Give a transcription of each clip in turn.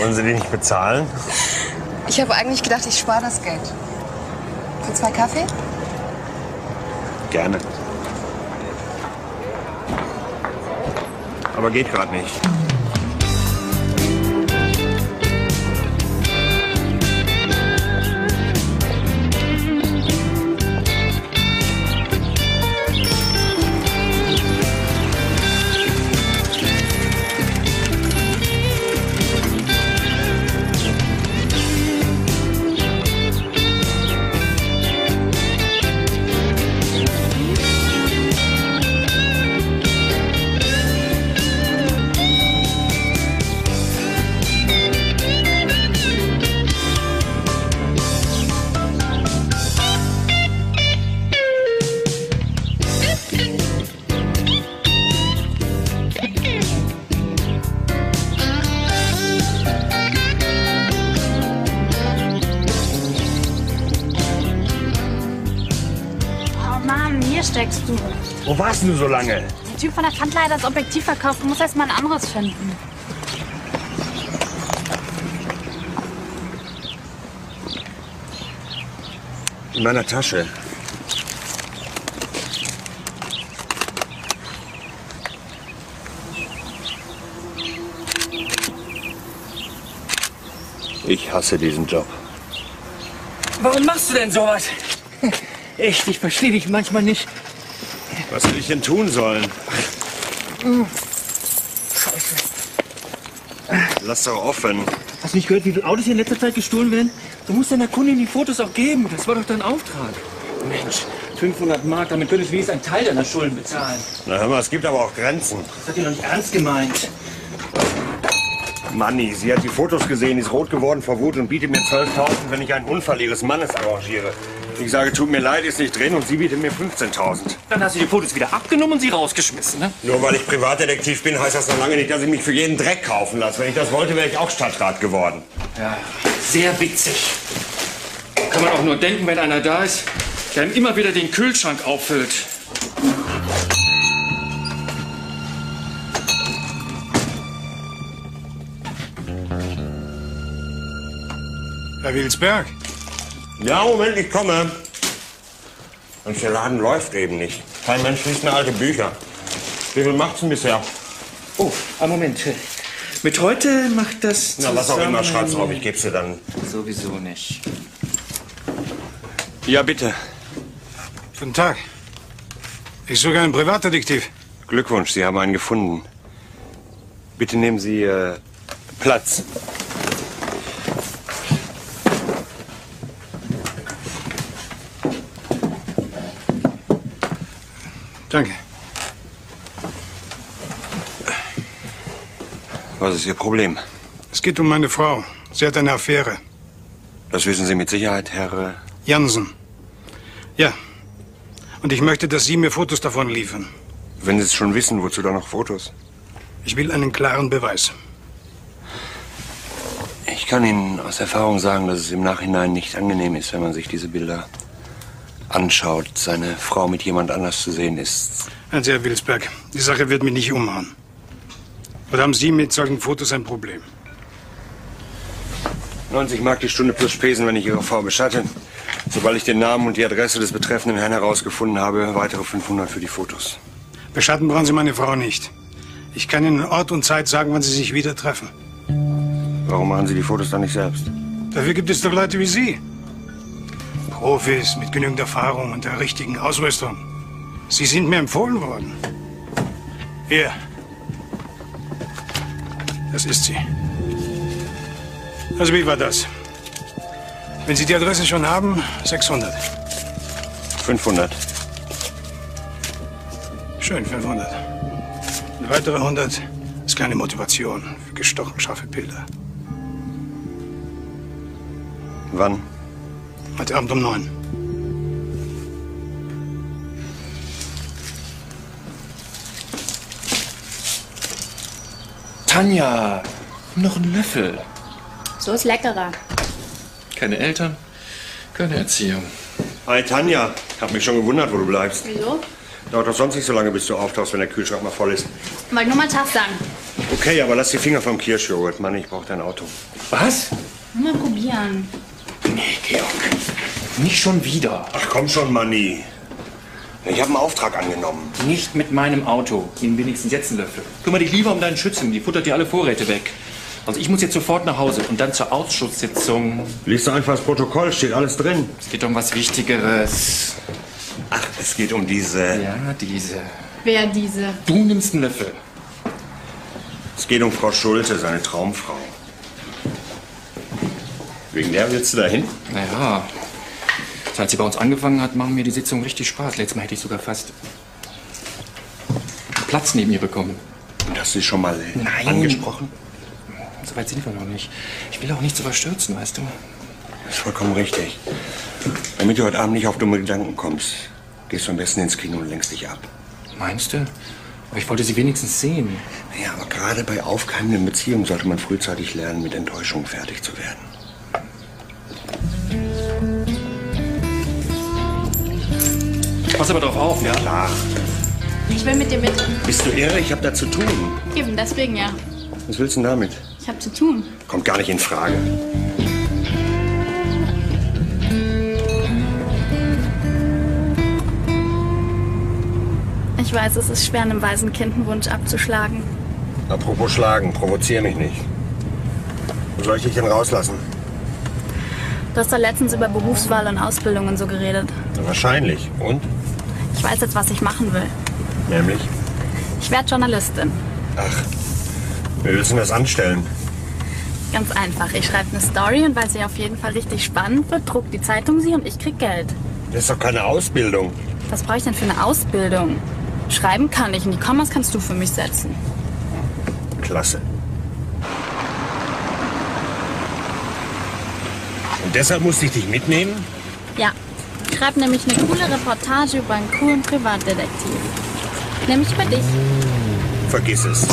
Wollen Sie die nicht bezahlen? Ich habe eigentlich gedacht, ich spare das Geld. Für 2 Kaffee? Gerne. Aber geht gerade nicht. Wo warst du so lange? Der Typ von der Pfandleihe hat das Objektiv verkauft. Muss erst mal ein anderes finden. In meiner Tasche. Ich hasse diesen Job. Warum machst du denn sowas? Echt, ich verstehe dich manchmal nicht. Was hätte ich denn tun sollen? Scheiße. Lass doch offen. Hast du nicht gehört, wie viele Autos hier in letzter Zeit gestohlen werden? Du musst deiner Kundin die Fotos auch geben. Das war doch dein Auftrag. Mensch, 500 Mark, damit könntest du wenigstens einen Teil deiner Schulden bezahlen. Na hör mal, es gibt aber auch Grenzen. Das hat ihr doch nicht ernst gemeint. Manni, sie hat die Fotos gesehen, ist rot geworden vor Wut und bietet mir 12.000, wenn ich einen Unfall ihres Mannes arrangiere. Ich sage, tut mir leid, ist nicht drin und sie bietet mir 15.000. Dann hast du die Fotos wieder abgenommen und sie rausgeschmissen, ne? Nur weil ich Privatdetektiv bin, heißt das noch lange nicht, dass ich mich für jeden Dreck kaufen lasse. Wenn ich das wollte, wäre ich auch Stadtrat geworden. Ja, sehr witzig. Kann man auch nur denken, wenn einer da ist, der ihm immer wieder den Kühlschrank auffüllt. Herr Wilsberg. Ja, Moment, ich komme. Und der Laden läuft eben nicht. Kein Mensch liest mehr alte Bücher. Wie viel macht's denn bisher? Oh, einen Moment. Mit heute macht das zusammen... Na, was auch immer, schreib's drauf, ich geb's dir dann. Sowieso nicht. Ja, bitte. Guten Tag. Ich suche einen Privatdetektiv. Glückwunsch, Sie haben einen gefunden. Bitte nehmen Sie Platz. Danke. Was ist Ihr Problem? Es geht um meine Frau. Sie hat eine Affäre. Das wissen Sie mit Sicherheit, Herr... Jansen. Ja. Und ich möchte, dass Sie mir Fotos davon liefern. Wenn Sie es schon wissen, wozu dann noch Fotos? Ich will einen klaren Beweis. Ich kann Ihnen aus Erfahrung sagen, dass es im Nachhinein nicht angenehm ist, wenn man sich diese Bilder... anschaut, seine Frau mit jemand anders zu sehen ist. Also, Herr Wilsberg, die Sache wird mich nicht umhauen. Oder haben Sie mit solchen Fotos ein Problem? 90 Mark die Stunde plus Spesen, wenn ich Ihre Frau beschatte. Sobald ich den Namen und die Adresse des betreffenden Herrn herausgefunden habe, weitere 500 für die Fotos. Beschatten brauchen Sie meine Frau nicht. Ich kann Ihnen Ort und Zeit sagen, wann Sie sich wieder treffen. Warum machen Sie die Fotos dann nicht selbst? Dafür gibt es doch Leute wie Sie. Profis mit genügend Erfahrung und der richtigen Ausrüstung. Sie sind mir empfohlen worden. Hier. Das ist sie. Also wie war das? Wenn Sie die Adresse schon haben, 600. 500. Schön, 500. Und weitere 100 ist keine Motivation für gestochen scharfe Bilder. Wann? Heute Abend um 9. Tanja, noch ein Löffel. So ist leckerer. Keine Eltern, keine Erziehung. Hi Tanja, hab mich schon gewundert, wo du bleibst. Wieso? Dauert doch sonst nicht so lange, bis du auftauchst, wenn der Kühlschrank mal voll ist. Wollte nur mal einen Tag sagen. Okay, aber lass die Finger vom Kirschjoghurt, Mann, ich brauche dein Auto. Was? Mal probieren. Nee, Georg. Nicht schon wieder. Ach komm schon, Manni. Ich habe einen Auftrag angenommen. Nicht mit meinem Auto. Ihnen wenigstens jetzt einen Löffel. Kümmere dich lieber um deinen Schützen. Die futtert dir alle Vorräte weg. Also ich muss jetzt sofort nach Hause und dann zur Ausschusssitzung. Lies doch einfach das Protokoll, steht alles drin. Es geht um was Wichtigeres. Ach, es geht um diese... Ja, diese. Wer diese? Du nimmst einen Löffel. Es geht um Frau Schulte, seine Traumfrau. Wegen der willst du da hin? Naja. Als sie bei uns angefangen hat, machen mir die Sitzungen richtig Spaß. Letztes Mal hätte ich sogar fast einen Platz neben ihr bekommen. Und hast du dich schon mal angesprochen? So weit sind wir noch nicht. Ich will auch nichts überstürzen, weißt du. Das ist vollkommen richtig. Damit du heute Abend nicht auf dumme Gedanken kommst, gehst du am besten ins Kino und lenkst dich ab. Meinst du? Aber ich wollte sie wenigstens sehen. Naja, aber gerade bei aufkeimenden Beziehungen sollte man frühzeitig lernen, mit Enttäuschungen fertig zu werden. Pass aber drauf auf, ja? Klar. Ich will mit dir mit. Bist du irre? Ich hab da zu tun. Eben, deswegen ja. Was willst du denn damit? Ich hab zu tun. Kommt gar nicht in Frage. Ich weiß, es ist schwer, einem weisen Kind einen Wunsch abzuschlagen. Apropos schlagen, provozier mich nicht. Wo soll ich dich denn rauslassen? Du hast doch letztens über Berufswahl und Ausbildungen so geredet. Na, wahrscheinlich. Und? Ich weiß jetzt, was ich machen will. Nämlich? Ich werde Journalistin. Ach, wir müssen das anstellen. Ganz einfach. Ich schreibe eine Story und weil sie auf jeden Fall richtig spannend wird, druckt die Zeitung sie und ich krieg Geld. Das ist doch keine Ausbildung. Was brauche ich denn für eine Ausbildung? Schreiben kann ich und die Kommas kannst du für mich setzen. Klasse. Und deshalb musste ich dich mitnehmen? Ja. Ich schreibe nämlich eine coole Reportage über einen coolen Privatdetektiv. Nämlich über dich. Vergiss es.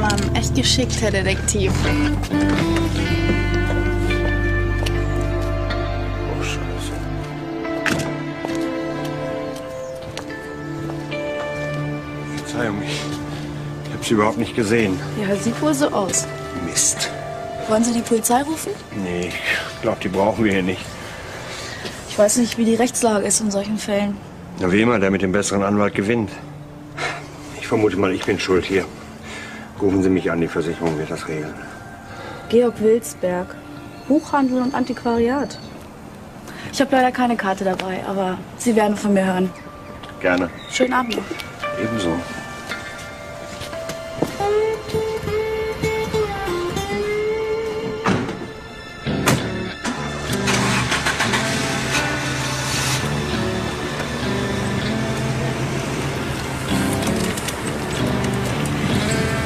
Mann, echt geschickt, Herr Detektiv. Oh, Scheiße. Verzeihung, ich hab sie überhaupt nicht gesehen. Ja, sieht wohl so aus. Mist. Wollen Sie die Polizei rufen? Nee, ich glaube, die brauchen wir hier nicht. Ich weiß nicht, wie die Rechtslage ist in solchen Fällen. Na, wie immer, der mit dem besseren Anwalt gewinnt. Ich vermute mal, ich bin schuld hier. Rufen Sie mich an, die Versicherung wird das regeln. Georg Wilsberg, Buchhandel und Antiquariat. Ich habe leider keine Karte dabei, aber Sie werden von mir hören. Gerne. Schönen Abend. Ebenso.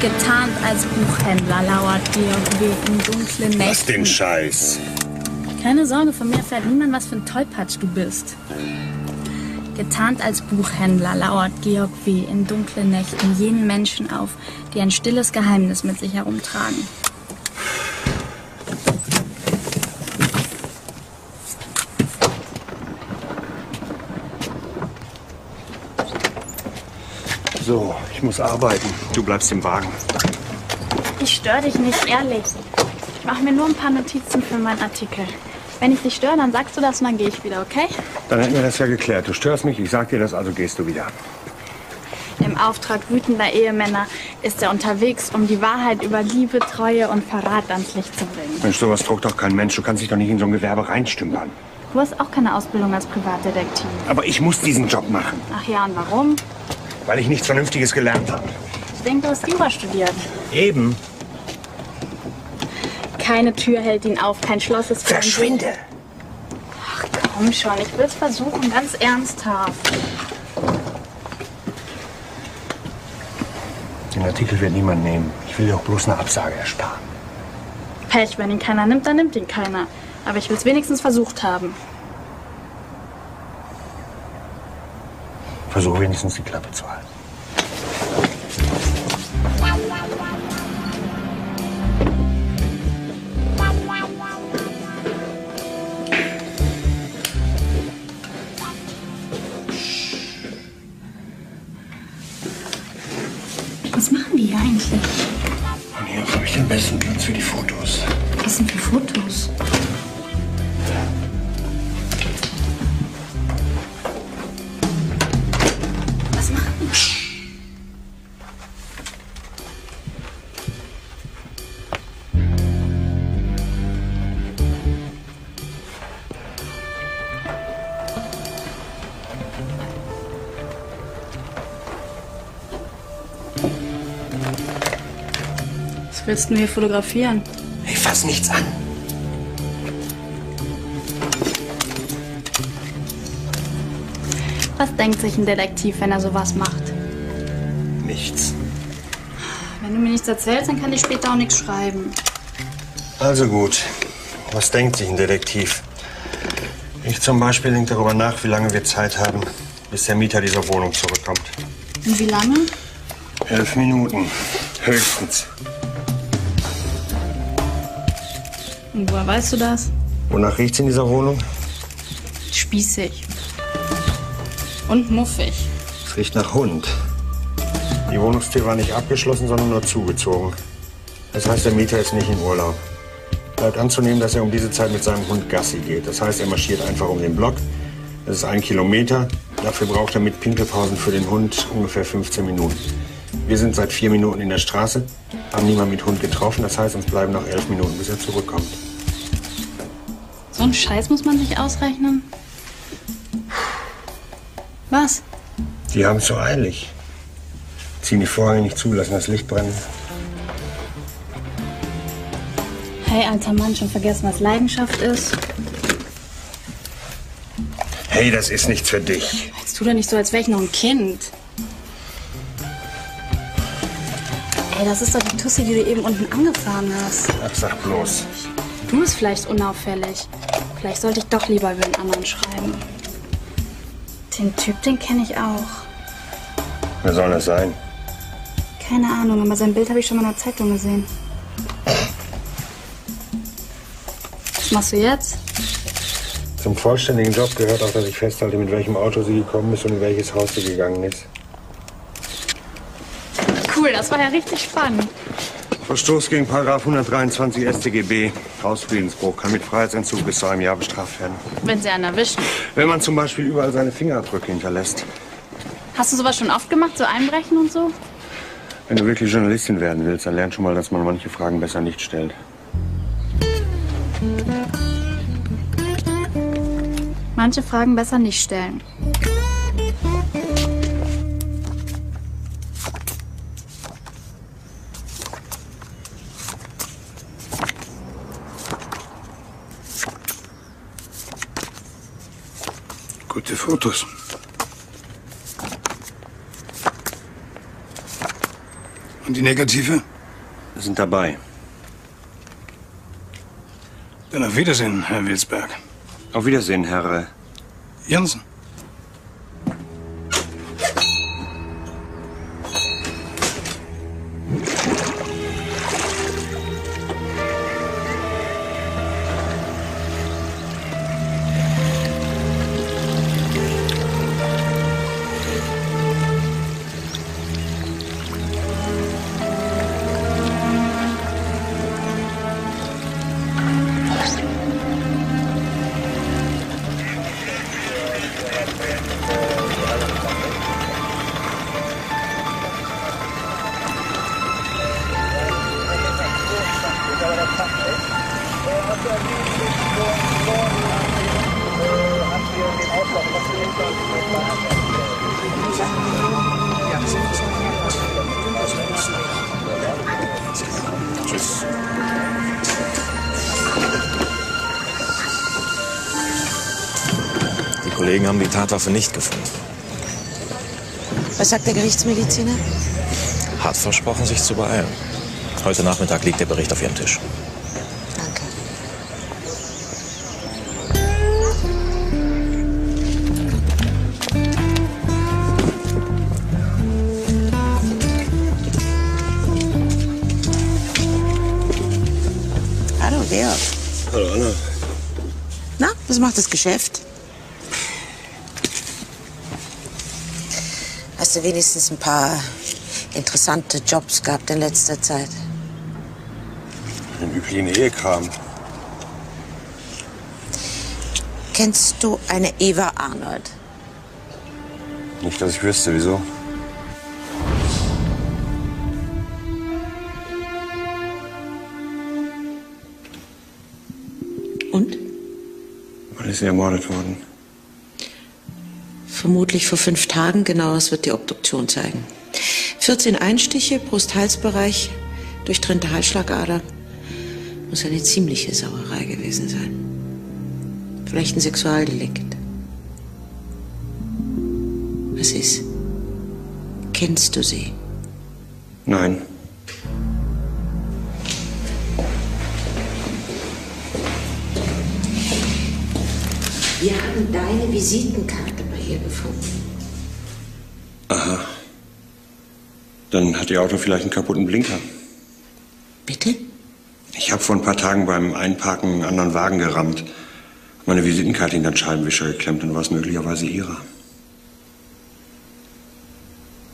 Getarnt als Buchhändler lauert Georg W. in dunklen Nächten. Was den Scheiß? Keine Sorge, von mir erfährt niemand, was für ein Tollpatsch du bist. Getarnt als Buchhändler lauert Georg W. in dunklen Nächten jenen Menschen auf, die ein stilles Geheimnis mit sich herumtragen. So, ich muss arbeiten. Du bleibst im Wagen. Ich störe dich nicht, ehrlich. Ich mache mir nur ein paar Notizen für meinen Artikel. Wenn ich dich störe, dann sagst du das und dann gehe ich wieder, okay? Dann hätten wir das ja geklärt. Du störst mich, ich sag dir das, also gehst du wieder. Im Auftrag wütender Ehemänner ist er unterwegs, um die Wahrheit über Liebe, Treue und Verrat ans Licht zu bringen. Mensch, sowas druckt doch kein Mensch. Du kannst dich doch nicht in so ein Gewerbe reinstümpern. Du hast auch keine Ausbildung als Privatdetektiv. Aber ich muss diesen Job machen. Ach ja, und warum? Weil ich nichts Vernünftiges gelernt habe. Ich denke, du hast Jura studiert. Eben. Keine Tür hält ihn auf, kein Schloss ist... Verschwinde! Ach komm schon, ich will es versuchen, ganz ernsthaft. Den Artikel wird niemand nehmen. Ich will dir auch bloß eine Absage ersparen. Pech, wenn ihn keiner nimmt, dann nimmt ihn keiner. Aber ich will es wenigstens versucht haben. Versuche wenigstens die Klappe zu halten. willst du hier fotografieren? Ich fass nichts an. Was denkt sich ein Detektiv, wenn er sowas macht? Nichts. Wenn du mir nichts erzählst, dann kann ich später auch nichts schreiben. Also gut. Was denkt sich ein Detektiv? Ich zum Beispiel denke darüber nach, wie lange wir Zeit haben, bis der Mieter dieser Wohnung zurückkommt. Und wie lange? 11 Minuten. Höchstens. Und woher weißt du das? Wonach riecht's in dieser Wohnung? Spießig. Und muffig. Es riecht nach Hund. Die Wohnungstür war nicht abgeschlossen, sondern nur zugezogen. Das heißt, der Mieter ist nicht in Urlaub. Bleibt anzunehmen, dass er um diese Zeit mit seinem Hund Gassi geht. Das heißt, er marschiert einfach um den Block. Das ist 1 Kilometer. Dafür braucht er mit Pinkelpausen für den Hund ungefähr 15 Minuten. Wir sind seit 4 Minuten in der Straße, haben niemanden mit Hund getroffen. Das heißt, uns bleiben noch 11 Minuten, bis er zurückkommt. So einen Scheiß muss man sich ausrechnen. Was? Die haben es so eilig. Ziehen die Vorhänge nicht zu, lassen das Licht brennen. Hey, alter Mann, schon vergessen, was Leidenschaft ist? Hey, das ist nichts für dich. Jetzt tu doch nicht so, als wäre ich noch ein Kind. Ey, das ist doch die Tussi, die du eben unten angefahren hast. Ach, sag bloß. Du bist vielleicht unauffällig. Vielleicht sollte ich doch lieber über den anderen schreiben. Den Typ, den kenne ich auch. Wer soll das sein? Keine Ahnung, aber sein Bild habe ich schon mal in der Zeitung gesehen. Was machst du jetzt? Zum vollständigen Job gehört auch, dass ich festhalte, mit welchem Auto sie gekommen ist und in welches Haus sie gegangen ist. Cool, das war ja richtig spannend. Verstoß gegen Paragraf 123 StGB, Hausfriedensbruch, kann mit Freiheitsentzug bis zu einem Jahr bestraft werden. Wenn sie einen erwischen? Wenn man zum Beispiel überall seine Fingerabdrücke hinterlässt. Hast du sowas schon oft gemacht, so einbrechen und so? Wenn du wirklich Journalistin werden willst, dann lern schon mal, dass man manche Fragen besser nicht stellt. Manche Fragen besser nicht stellen. Gute Fotos. Und die Negative? Wir sind dabei. Dann auf Wiedersehen, Herr Wilsberg. Auf Wiedersehen, Herr Jansen. Haben die Tatwaffe nicht gefunden. Was sagt der Gerichtsmediziner? Hat versprochen, sich zu beeilen. Heute Nachmittag liegt der Bericht auf Ihrem Tisch. Danke. Hallo, Leo. Hallo, Anna. Na, was macht das Geschäft? Hast du wenigstens ein paar interessante Jobs gehabt in letzter Zeit? Den üblichen Ehekram. Kennst du eine Eva Arnold? Nicht, dass ich wüsste, wieso. Und? Wann ist sie ermordet worden? Vermutlich vor 5 Tagen, genau, das wird die Obduktion zeigen. 14 Einstiche, Brust-Halsbereich, durchtrennte Halsschlagader. Muss eine ziemliche Sauerei gewesen sein. Vielleicht ein Sexualdelikt. Was ist? Kennst du sie? Nein. Wir haben deine Visitenkarte bei ihr gefunden. Aha. Dann hat ihr Auto vielleicht einen kaputten Blinker. Bitte? Ich habe vor ein paar Tagen beim Einparken einen anderen Wagen gerammt. Meine Visitenkarte in den Scheibenwischer geklemmt und war es möglicherweise ihrer.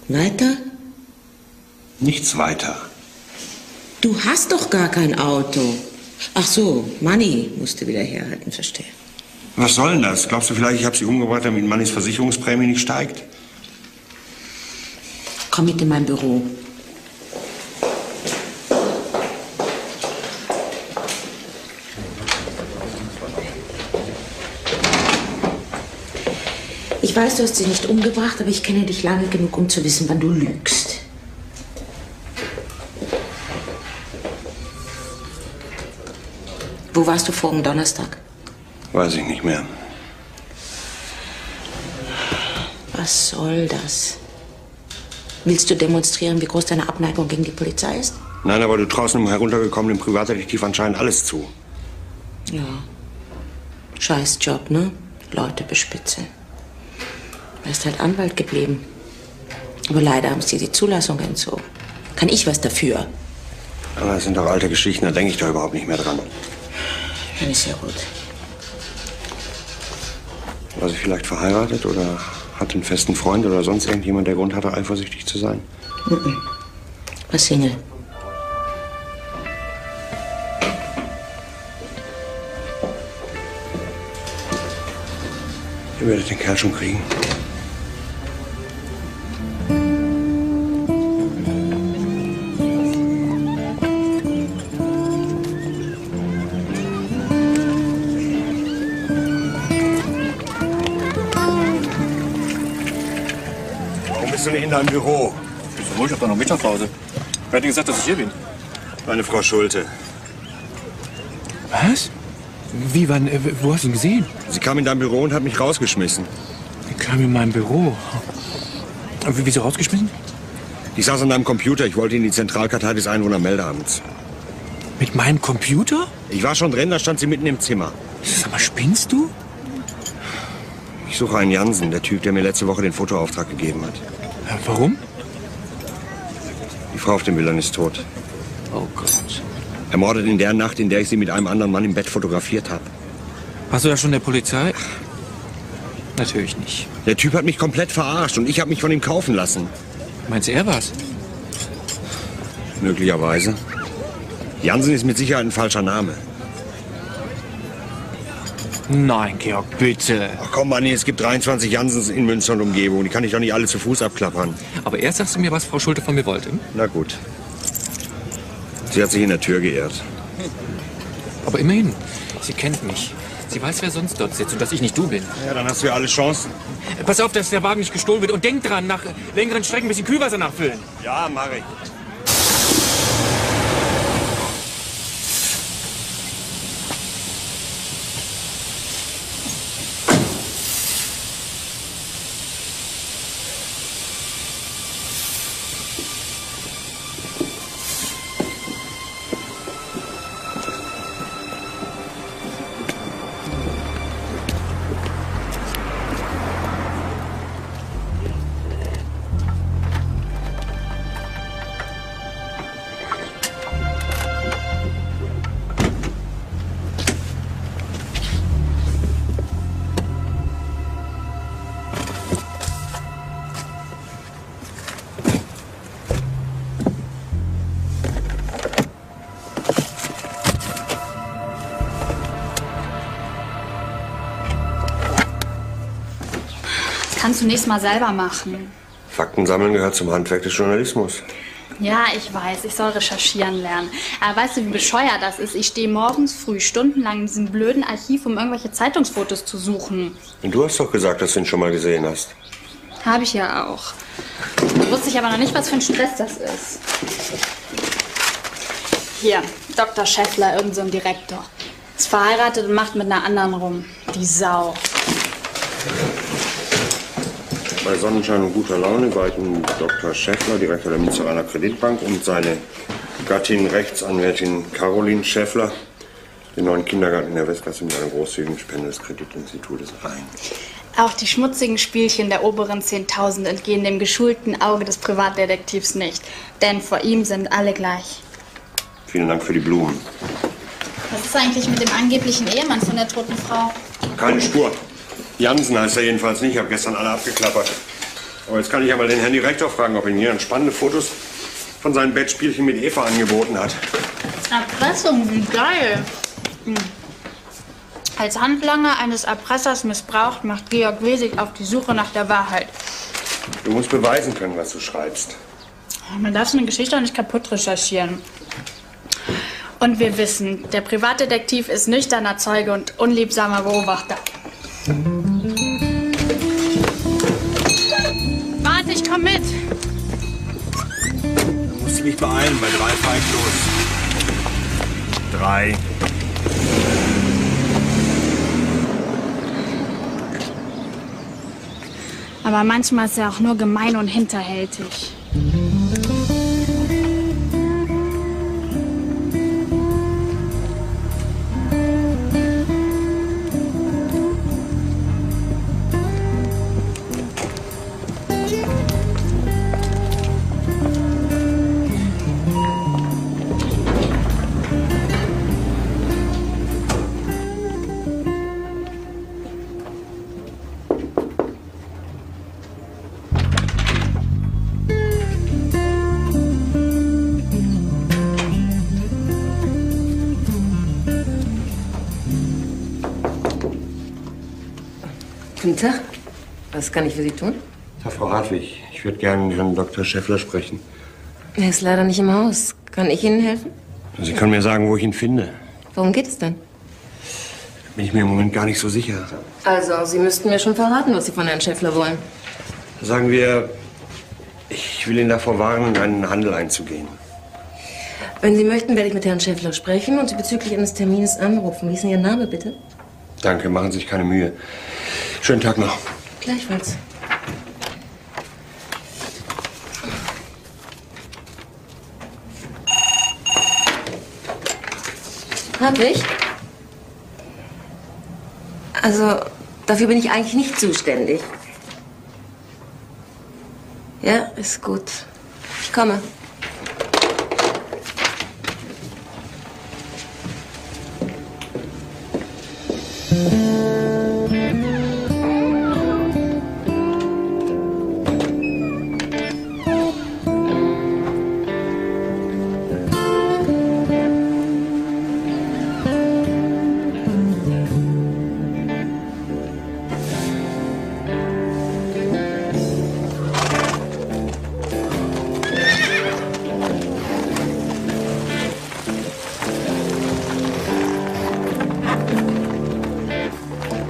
Weiter? Nichts weiter. Du hast doch gar kein Auto. Ach so, Manni musste wieder herhalten, verstehe. Was soll denn das? Glaubst du vielleicht, ich habe sie umgebracht, damit Mannis Versicherungsprämie nicht steigt? Komm mit in mein Büro. Ich weiß, du hast sie nicht umgebracht, aber ich kenne dich lange genug, um zu wissen, wann du lügst. Wo warst du vorigen Donnerstag? Weiß ich nicht mehr. Was soll das? Willst du demonstrieren, wie groß deine Abneigung gegen die Polizei ist? Nein, aber du traust einem heruntergekommenen Privatdetektiv anscheinend alles zu. Ja. Scheiß Job, ne? Leute bespitzen. Er ist halt Anwalt geblieben. Aber leider haben sie die Zulassung entzogen. Kann ich was dafür? Aber das sind doch alte Geschichten, da denke ich doch überhaupt nicht mehr dran. Dann ist ja gut. War sie vielleicht verheiratet oder hat einen festen Freund oder sonst irgendjemand, der Grund hatte, eifersüchtig zu sein? Nein. War Single. Ihr werdet den Kerl schon kriegen. Im Büro. Bist du ruhig, ich hab da noch Mittagspause. Wer hat denn gesagt, dass ich hier bin? Meine Frau Schulte. Was? Wie, wann, wo hast du ihn gesehen? Sie kam in dein Büro und hat mich rausgeschmissen. Sie kam in mein Büro? Wieso rausgeschmissen? Ich saß an deinem Computer, ich wollte in die Zentralkartei des Einwohnermeldeamts. Mit meinem Computer? Ich war schon drin, da stand sie mitten im Zimmer. Sag mal, spinnst du? Ich suche einen Jansen, der Typ, der mir letzte Woche den Fotoauftrag gegeben hat. Warum? Die Frau auf den Bildern ist tot. Oh Gott. Ermordet in der Nacht, in der ich sie mit einem anderen Mann im Bett fotografiert habe. Warst du da schon der Polizei? Ach, natürlich nicht. Der Typ hat mich komplett verarscht und ich habe mich von ihm kaufen lassen. Meinst du, er war's? Möglicherweise. Jansen ist mit Sicherheit ein falscher Name. Nein, Georg, bitte. Ach komm, Manni, es gibt 23 Jansens in Münster und Umgebung. Die kann ich doch nicht alle zu Fuß abklappern. Aber erst sagst du mir, was Frau Schulte von mir wollte. Na gut. Sie hat sich in der Tür geirrt. Aber immerhin, sie kennt mich. Sie weiß, wer sonst dort sitzt und dass ich nicht du bin. Ja, dann hast du ja alle Chancen. Pass auf, dass der Wagen nicht gestohlen wird. Und denk dran, nach längeren Strecken ein bisschen Kühlwasser nachfüllen. Ja, mach ich. Kannst du nächstes Mal selber machen. Fakten sammeln gehört zum Handwerk des Journalismus. Ja, ich weiß, ich soll recherchieren lernen. Aber weißt du, wie bescheuert das ist? Ich stehe morgens früh stundenlang in diesem blöden Archiv, um irgendwelche Zeitungsfotos zu suchen. Und du hast doch gesagt, dass du ihn schon mal gesehen hast. Habe ich ja auch. Wusste ich aber noch nicht, was für ein Stress das ist. Hier, Dr. Schäffler, irgend so ein Direktor. Ist verheiratet und macht mit einer anderen rum. Die Sau. Bei Sonnenschein und guter Laune weiten Dr. Schäffler, Direktor der Münsteraner Kreditbank, und seine Gattin, Rechtsanwältin Caroline Schäffler, den neuen Kindergarten in der Westgasse mit einer großzügigen Spende des Kreditinstitutes ein. Auch die schmutzigen Spielchen der oberen 10.000 entgehen dem geschulten Auge des Privatdetektivs nicht, denn vor ihm sind alle gleich. Vielen Dank für die Blumen. Was ist eigentlich mit dem angeblichen Ehemann von der toten Frau? Keine Spur. Jansen heißt er jedenfalls nicht, ich habe gestern alle abgeklappert. Aber jetzt kann ich ja mal den Herrn Direktor fragen, ob er mir spannende Fotos von seinen Bettspielchen mit Eva angeboten hat. Erpressung, wie geil. Hm. Als Handlanger eines Erpressers missbraucht, macht Georg Wilsberg auf die Suche nach der Wahrheit. Du musst beweisen können, was du schreibst. Man darf so eine Geschichte auch nicht kaputt recherchieren. Und wir wissen, der Privatdetektiv ist nüchterner Zeuge und unliebsamer Beobachter. Warte, ich komm mit! Du musst mich beeilen, bei 3 fahr ich los. 3. Aber manchmal ist er auch nur gemein und hinterhältig. Guten Tag. Was kann ich für Sie tun? Ja, Frau Hartwig, ich würde gerne mit Herrn Dr. Schäffler sprechen. Er ist leider nicht im Haus. Kann ich Ihnen helfen? Sie können mir sagen, wo ich ihn finde. Worum geht es denn? Da bin ich mir im Moment gar nicht so sicher. Also, Sie müssten mir schon verraten, was Sie von Herrn Schäffler wollen. Sagen wir, ich will ihn davor warnen, in einen Handel einzugehen. Wenn Sie möchten, werde ich mit Herrn Schäffler sprechen und Sie bezüglich eines Termines anrufen. Wie ist denn Ihr Name, bitte? Danke, machen Sie sich keine Mühe. Schönen Tag noch. Gleichfalls. Hab ich? Also, dafür bin ich eigentlich nicht zuständig. Ja, ist gut. Ich komme.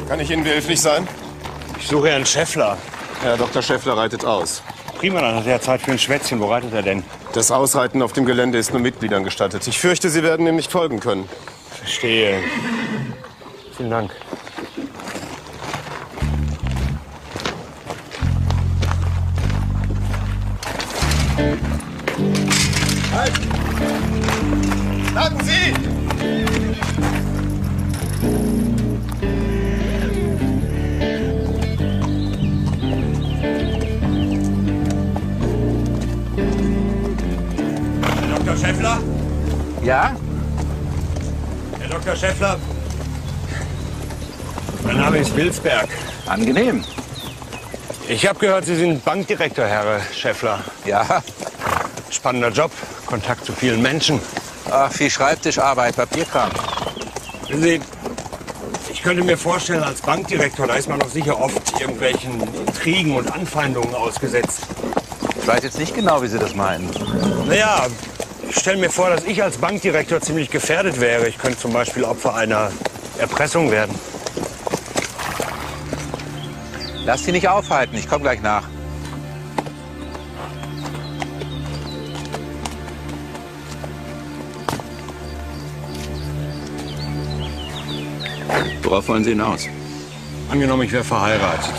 Kann ich Ihnen behilflich sein? Ich suche Herrn Schäffler. Herr Dr. Schäffler reitet aus. Prima, dann hat er Zeit für ein Schwätzchen. Wo reitet er denn? Das Ausreiten auf dem Gelände ist nur Mitgliedern gestattet. Ich fürchte, Sie werden ihm nicht folgen können. Verstehe. Vielen Dank. Halt! Warten Sie! Herr Dr. Schäffler? Ja? Herr Dr. Schäffler? Mein Name ist Wilsberg. Angenehm. Ich habe gehört, Sie sind Bankdirektor, Herr Schäffler. Ja. Spannender Job, Kontakt zu vielen Menschen. Ach, viel Schreibtischarbeit, Papierkram. Wissen Sie, ich könnte mir vorstellen, als Bankdirektor, da ist man doch sicher oft irgendwelchen Intrigen und Anfeindungen ausgesetzt. Ich weiß jetzt nicht genau, wie Sie das meinen. Naja, ich stelle mir vor, dass ich als Bankdirektor ziemlich gefährdet wäre. Ich könnte zum Beispiel Opfer einer Erpressung werden. Lass Sie nicht aufhalten, ich komme gleich nach. Worauf wollen Sie hinaus? Angenommen, ich wäre verheiratet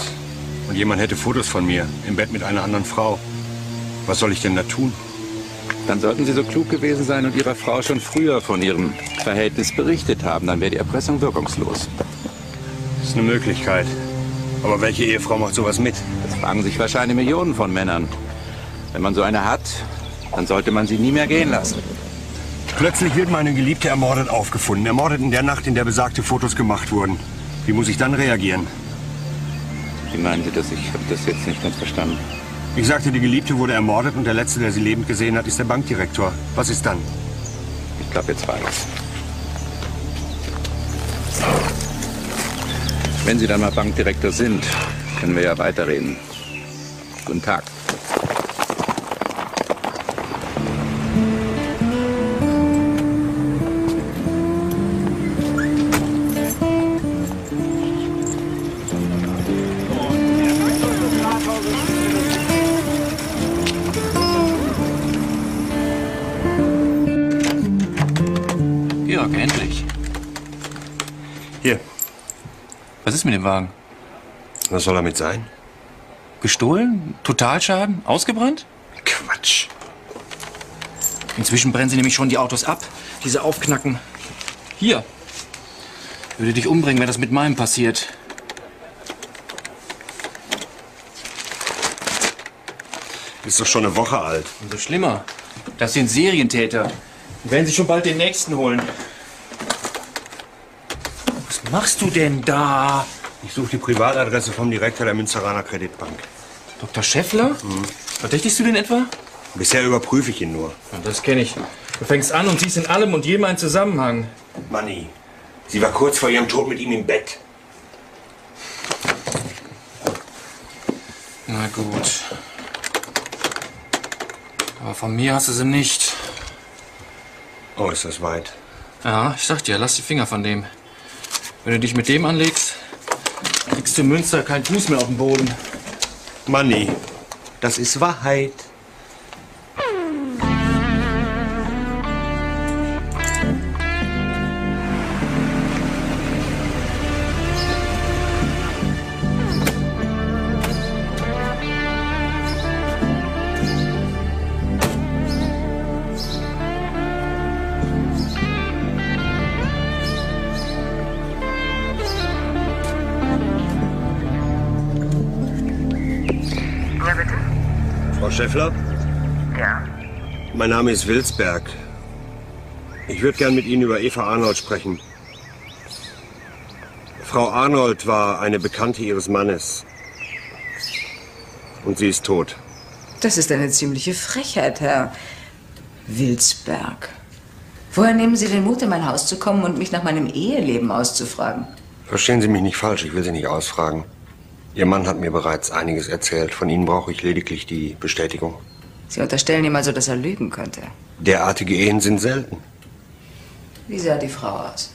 und jemand hätte Fotos von mir im Bett mit einer anderen Frau. Was soll ich denn da tun? Dann sollten Sie so klug gewesen sein und Ihrer Frau schon früher von Ihrem Verhältnis berichtet haben. Dann wäre die Erpressung wirkungslos. Das ist eine Möglichkeit. Aber welche Ehefrau macht sowas mit? Das fragen sich wahrscheinlich Millionen von Männern. Wenn man so eine hat, dann sollte man sie nie mehr gehen lassen. Plötzlich wird meine Geliebte ermordet aufgefunden. Ermordet in der Nacht, in der besagte Fotos gemacht wurden. Wie muss ich dann reagieren? Wie meinen Sie das? Ich habe das jetzt nicht ganz verstanden. Ich sagte, die Geliebte wurde ermordet und der Letzte, der sie lebend gesehen hat, ist der Bankdirektor. Was ist dann? Ich glaube, jetzt war es. Wenn Sie dann mal Bankdirektor sind, können wir ja weiterreden. Guten Tag. Georg, endlich. Hier. Was ist mit dem Wagen? Was soll damit sein? Gestohlen? Totalschaden? Ausgebrannt? Quatsch. Inzwischen brennen sie nämlich schon die Autos ab, die sie aufknacken. Hier. Würde dich umbringen, wenn das mit meinem passiert. Ist doch schon eine Woche alt. Umso schlimmer. Das sind Serientäter. Und werden sie schon bald den nächsten holen. Was machst du denn da? Ich suche die Privatadresse vom Direktor der Münsteraner Kreditbank. Dr. Schäffler? Mhm. Verdächtigst du den etwa? Bisher überprüfe ich ihn nur. Ja, das kenne ich. Du fängst an und siehst in allem und jedem einen Zusammenhang. Manni, sie war kurz vor ihrem Tod mit ihm im Bett. Na gut. Aber von mir hast du sie nicht. Oh, ist das weit. Ja, ich sag dir, lass die Finger von dem. Wenn du dich mit dem anlegst, kriegst du in Münster keinen Fuß mehr auf den Boden. Manni, das ist Wahrheit. Schäffler? Ja. Mein Name ist Wilsberg. Ich würde gern mit Ihnen über Eva Arnold sprechen. Frau Arnold war eine Bekannte Ihres Mannes. Und sie ist tot. Das ist eine ziemliche Frechheit, Herr Wilsberg. Woher nehmen Sie den Mut, in mein Haus zu kommen und mich nach meinem Eheleben auszufragen? Verstehen Sie mich nicht falsch, ich will Sie nicht ausfragen. Ihr Mann hat mir bereits einiges erzählt. Von Ihnen brauche ich lediglich die Bestätigung. Sie unterstellen ihm also, dass er lügen könnte? Derartige Ehen sind selten. Wie sah die Frau aus?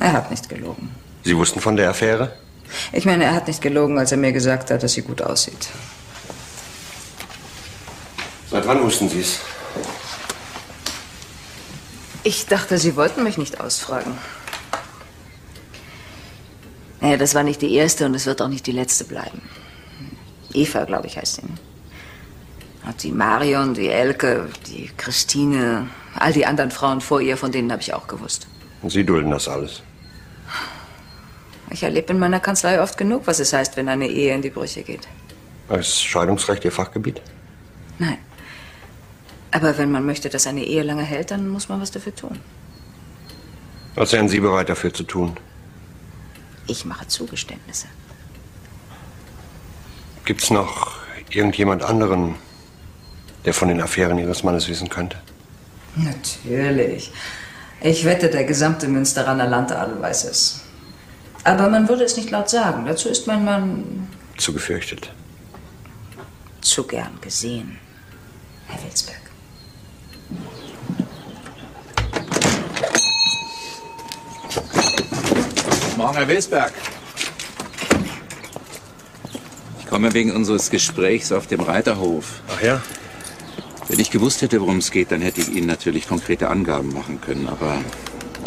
Er hat nicht gelogen. Sie wussten von der Affäre? Ich meine, er hat nicht gelogen, als er mir gesagt hat, dass sie gut aussieht. Seit wann wussten Sie es? Ich dachte, Sie wollten mich nicht ausfragen. Naja, das war nicht die erste und es wird auch nicht die letzte bleiben. Eva, glaube ich, heißt sie. Hat die Marion, die Elke, die Christine, all die anderen Frauen vor ihr, von denen habe ich auch gewusst. Und Sie dulden das alles? Ich erlebe in meiner Kanzlei oft genug, was es heißt, wenn eine Ehe in die Brüche geht. Ist Scheidungsrecht Ihr Fachgebiet? Nein. Aber wenn man möchte, dass eine Ehe lange hält, dann muss man was dafür tun. Was wären Sie bereit, dafür zu tun? Ich mache Zugeständnisse. Gibt's noch irgendjemand anderen, der von den Affären Ihres Mannes wissen könnte? Natürlich. Ich wette, der gesamte Münsteraner Landadel weiß es. Aber man würde es nicht laut sagen. Dazu ist mein Mann... Zu gefürchtet. Zu gern gesehen, Herr Wilsberg. Morgen, Herr Wilsberg. Ich komme mal wegen unseres Gesprächs auf dem Reiterhof. Ach ja? Wenn ich gewusst hätte, worum es geht, dann hätte ich Ihnen natürlich konkrete Angaben machen können. Aber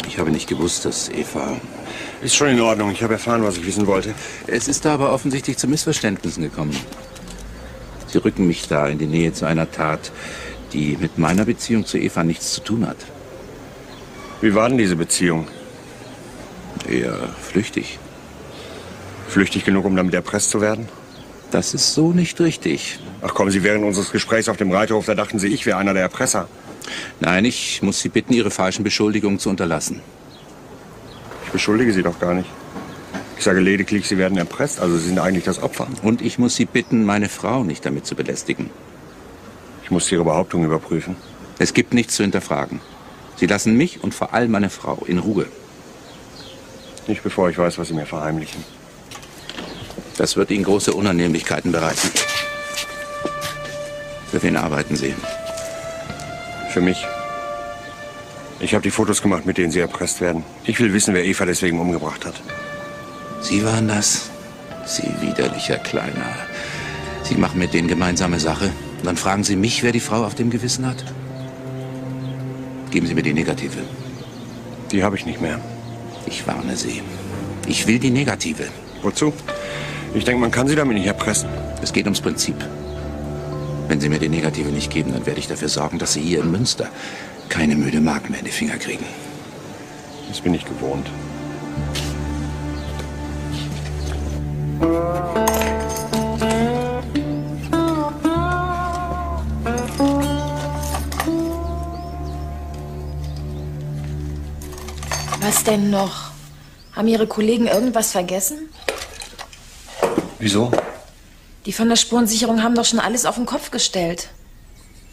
ich habe nicht gewusst, dass Eva... Ist schon in Ordnung. Ich habe erfahren, was ich wissen wollte. Es ist da aber offensichtlich zu Missverständnissen gekommen. Sie rücken mich da in die Nähe zu einer Tat, die mit meiner Beziehung zu Eva nichts zu tun hat. Wie war denn diese Beziehung? Eher flüchtig. Flüchtig genug, um damit erpresst zu werden? Das ist so nicht richtig. Ach komm, Sie während unseres Gesprächs auf dem Reiterhof, da dachten Sie, ich wäre einer der Erpresser. Nein, ich muss Sie bitten, Ihre falschen Beschuldigungen zu unterlassen. Ich beschuldige Sie doch gar nicht. Ich sage lediglich, Sie werden erpresst, also Sie sind eigentlich das Opfer. Und ich muss Sie bitten, meine Frau nicht damit zu belästigen. Ich muss Ihre Behauptung überprüfen. Es gibt nichts zu hinterfragen. Sie lassen mich und vor allem meine Frau in Ruhe. Nicht bevor ich weiß, was Sie mir verheimlichen. Das wird Ihnen große Unannehmlichkeiten bereiten. Für wen arbeiten Sie? Für mich. Ich habe die Fotos gemacht, mit denen Sie erpresst werden. Ich will wissen, wer Eva deswegen umgebracht hat. Sie waren das? Sie widerlicher Kleiner. Sie machen mit denen gemeinsame Sache. Und dann fragen Sie mich, wer die Frau auf dem Gewissen hat? Geben Sie mir die Negative. Die habe ich nicht mehr. Ich warne Sie. Ich will die Negative. Wozu? Ich denke, man kann Sie damit nicht erpressen. Es geht ums Prinzip. Wenn Sie mir die Negative nicht geben, dann werde ich dafür sorgen, dass Sie hier in Münster keine müde Mark mehr in die Finger kriegen. Das bin ich gewohnt. Was denn noch? Haben Ihre Kollegen irgendwas vergessen? Wieso? Die von der Spurensicherung haben doch schon alles auf den Kopf gestellt.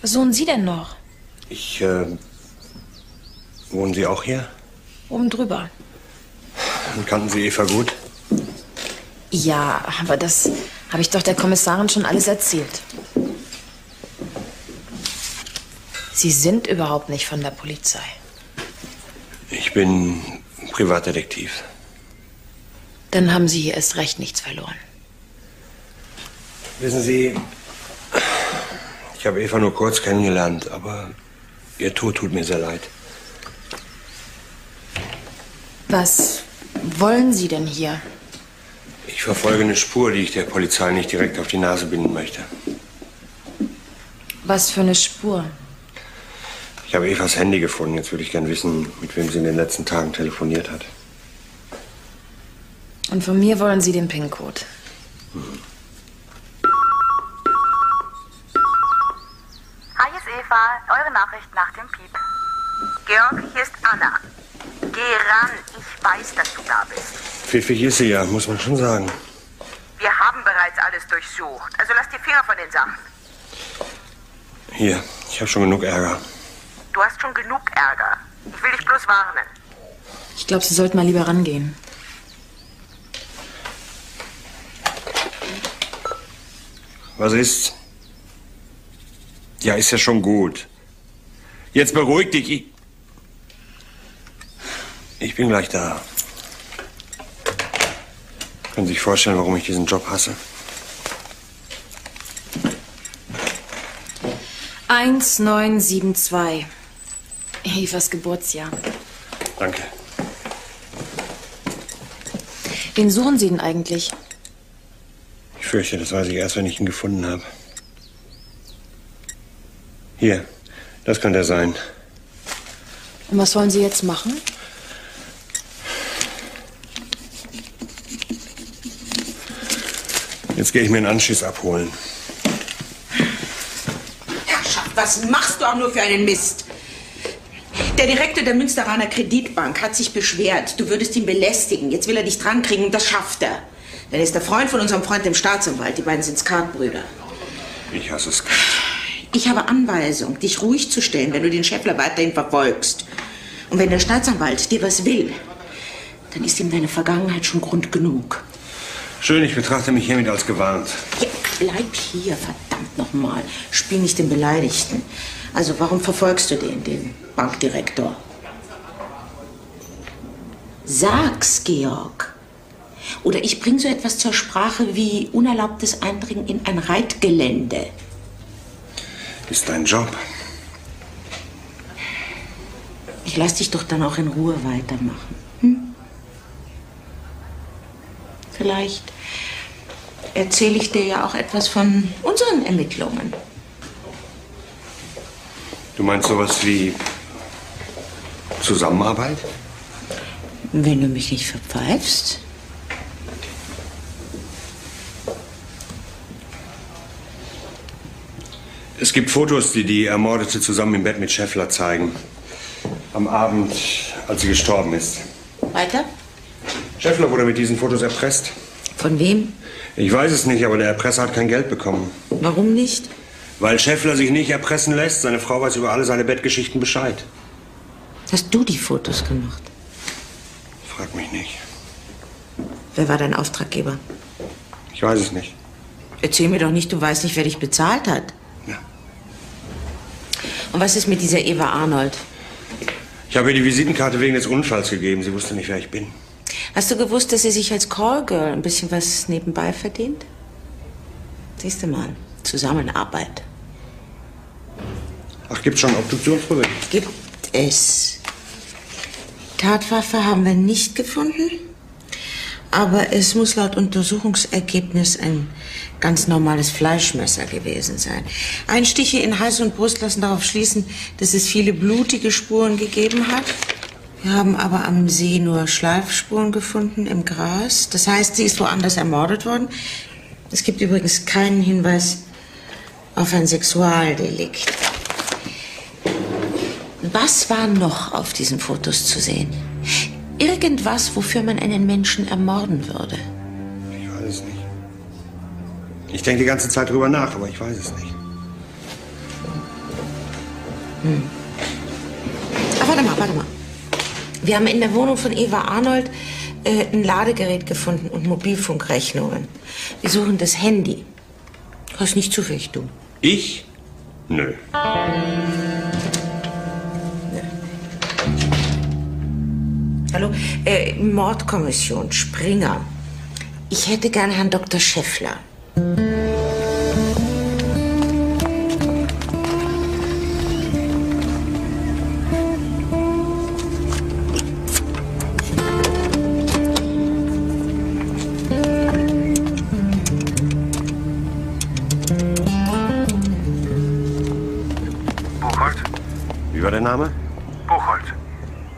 Was suchen Sie denn noch? Ich, wohnen Sie auch hier? Oben drüber. Und kannten Sie Eva gut? Ja, aber das habe ich doch der Kommissarin schon alles erzählt. Sie sind überhaupt nicht von der Polizei. Ich bin Privatdetektiv. Dann haben Sie hier erst recht nichts verloren. Wissen Sie, ich habe Eva nur kurz kennengelernt, aber ihr Tod tut mir sehr leid. Was wollen Sie denn hier? Ich verfolge eine Spur, die ich der Polizei nicht direkt auf die Nase binden möchte. Was für eine Spur? Ich habe Evas Handy gefunden. Jetzt würde ich gern wissen, mit wem sie in den letzten Tagen telefoniert hat. Und von mir wollen Sie den PIN-Code. Hi, hier ist Eva. Eure Nachricht nach dem Piep. Georg, hier ist Anna. Geh ran, ich weiß, dass du da bist. Pfiffig ist sie ja, muss man schon sagen. Wir haben bereits alles durchsucht, also lass die Finger von den Sachen. Hier, ich habe schon genug Ärger. Du hast schon genug Ärger. Ich will dich bloß warnen. Ich glaube, Sie sollten mal lieber rangehen. Was ist? Ja, ist ja schon gut. Jetzt beruhig dich. Ich bin gleich da. Können Sie sich vorstellen, warum ich diesen Job hasse? 1972. Evas Geburtsjahr. Danke. Wen suchen Sie denn eigentlich? Ich fürchte, das weiß ich erst, wenn ich ihn gefunden habe. Hier, das könnte er sein. Und was wollen Sie jetzt machen? Jetzt gehe ich mir einen Anschiss abholen. Herrschaft, was machst du auch nur für einen Mist? Der Direktor der Münsteraner Kreditbank hat sich beschwert, du würdest ihn belästigen. Jetzt will er dich drankriegen und das schafft er. Dann ist der Freund von unserem Freund, dem Staatsanwalt. Die beiden sind Skatbrüder. Ich hasse Skat. Ich habe Anweisung, dich ruhig zu stellen, wenn du den Schäffler weiterhin verfolgst. Und wenn der Staatsanwalt dir was will, dann ist ihm deine Vergangenheit schon Grund genug. Schön, ich betrachte mich hiermit als gewarnt. Ja, bleib hier, verdammt nochmal. Spiel nicht den Beleidigten. Also warum verfolgst du den Bankdirektor? Sag's, Georg. Oder ich bringe so etwas zur Sprache wie unerlaubtes Eindringen in ein Reitgelände. Ist dein Job. Ich lasse dich doch dann auch in Ruhe weitermachen. Hm? Vielleicht erzähle ich dir ja auch etwas von unseren Ermittlungen. Du meinst sowas wie Zusammenarbeit? Wenn du mich nicht verpfeifst. Es gibt Fotos, die die Ermordete zusammen im Bett mit Schäffler zeigen. Am Abend, als sie gestorben ist. Weiter? Schäffler wurde mit diesen Fotos erpresst. Von wem? Ich weiß es nicht, aber der Erpresser hat kein Geld bekommen. Warum nicht? Weil Schäffler sich nicht erpressen lässt. Seine Frau weiß über alle seine Bettgeschichten Bescheid. Hast du die Fotos gemacht? Frag mich nicht. Wer war dein Auftraggeber? Ich weiß es nicht. Erzähl mir doch nicht, du weißt nicht, wer dich bezahlt hat. Und was ist mit dieser Eva Arnold? Ich habe ihr die Visitenkarte wegen des Unfalls gegeben. Sie wusste nicht, wer ich bin. Hast du gewusst, dass sie sich als Callgirl ein bisschen was nebenbei verdient? Siehst du mal, Zusammenarbeit. Ach, gibt's schon Obduktionsbericht? Gibt es. Tatwaffe haben wir nicht gefunden. Aber es muss laut Untersuchungsergebnis ein ganz normales Fleischmesser gewesen sein. Einstiche in Hals und Brust lassen darauf schließen, dass es viele blutige Spuren gegeben hat. Wir haben aber am See nur Schleifspuren gefunden im Gras. Das heißt, sie ist woanders ermordet worden. Es gibt übrigens keinen Hinweis auf ein Sexualdelikt. Was war noch auf diesen Fotos zu sehen? Irgendwas, wofür man einen Menschen ermorden würde. Ich weiß es nicht. Ich denke die ganze Zeit drüber nach, aber ich weiß es nicht. Hm. Ach, warte mal. Wir haben in der Wohnung von Eva Arnold ein Ladegerät gefunden und Mobilfunkrechnungen. Wir suchen das Handy. Du hast nicht zufällig, du. Ich? Nö. Hallo, Mordkommission, Springer. Ich hätte gern Herrn Dr. Schäffler. Buchholz? Wie war der Name? Buchholz.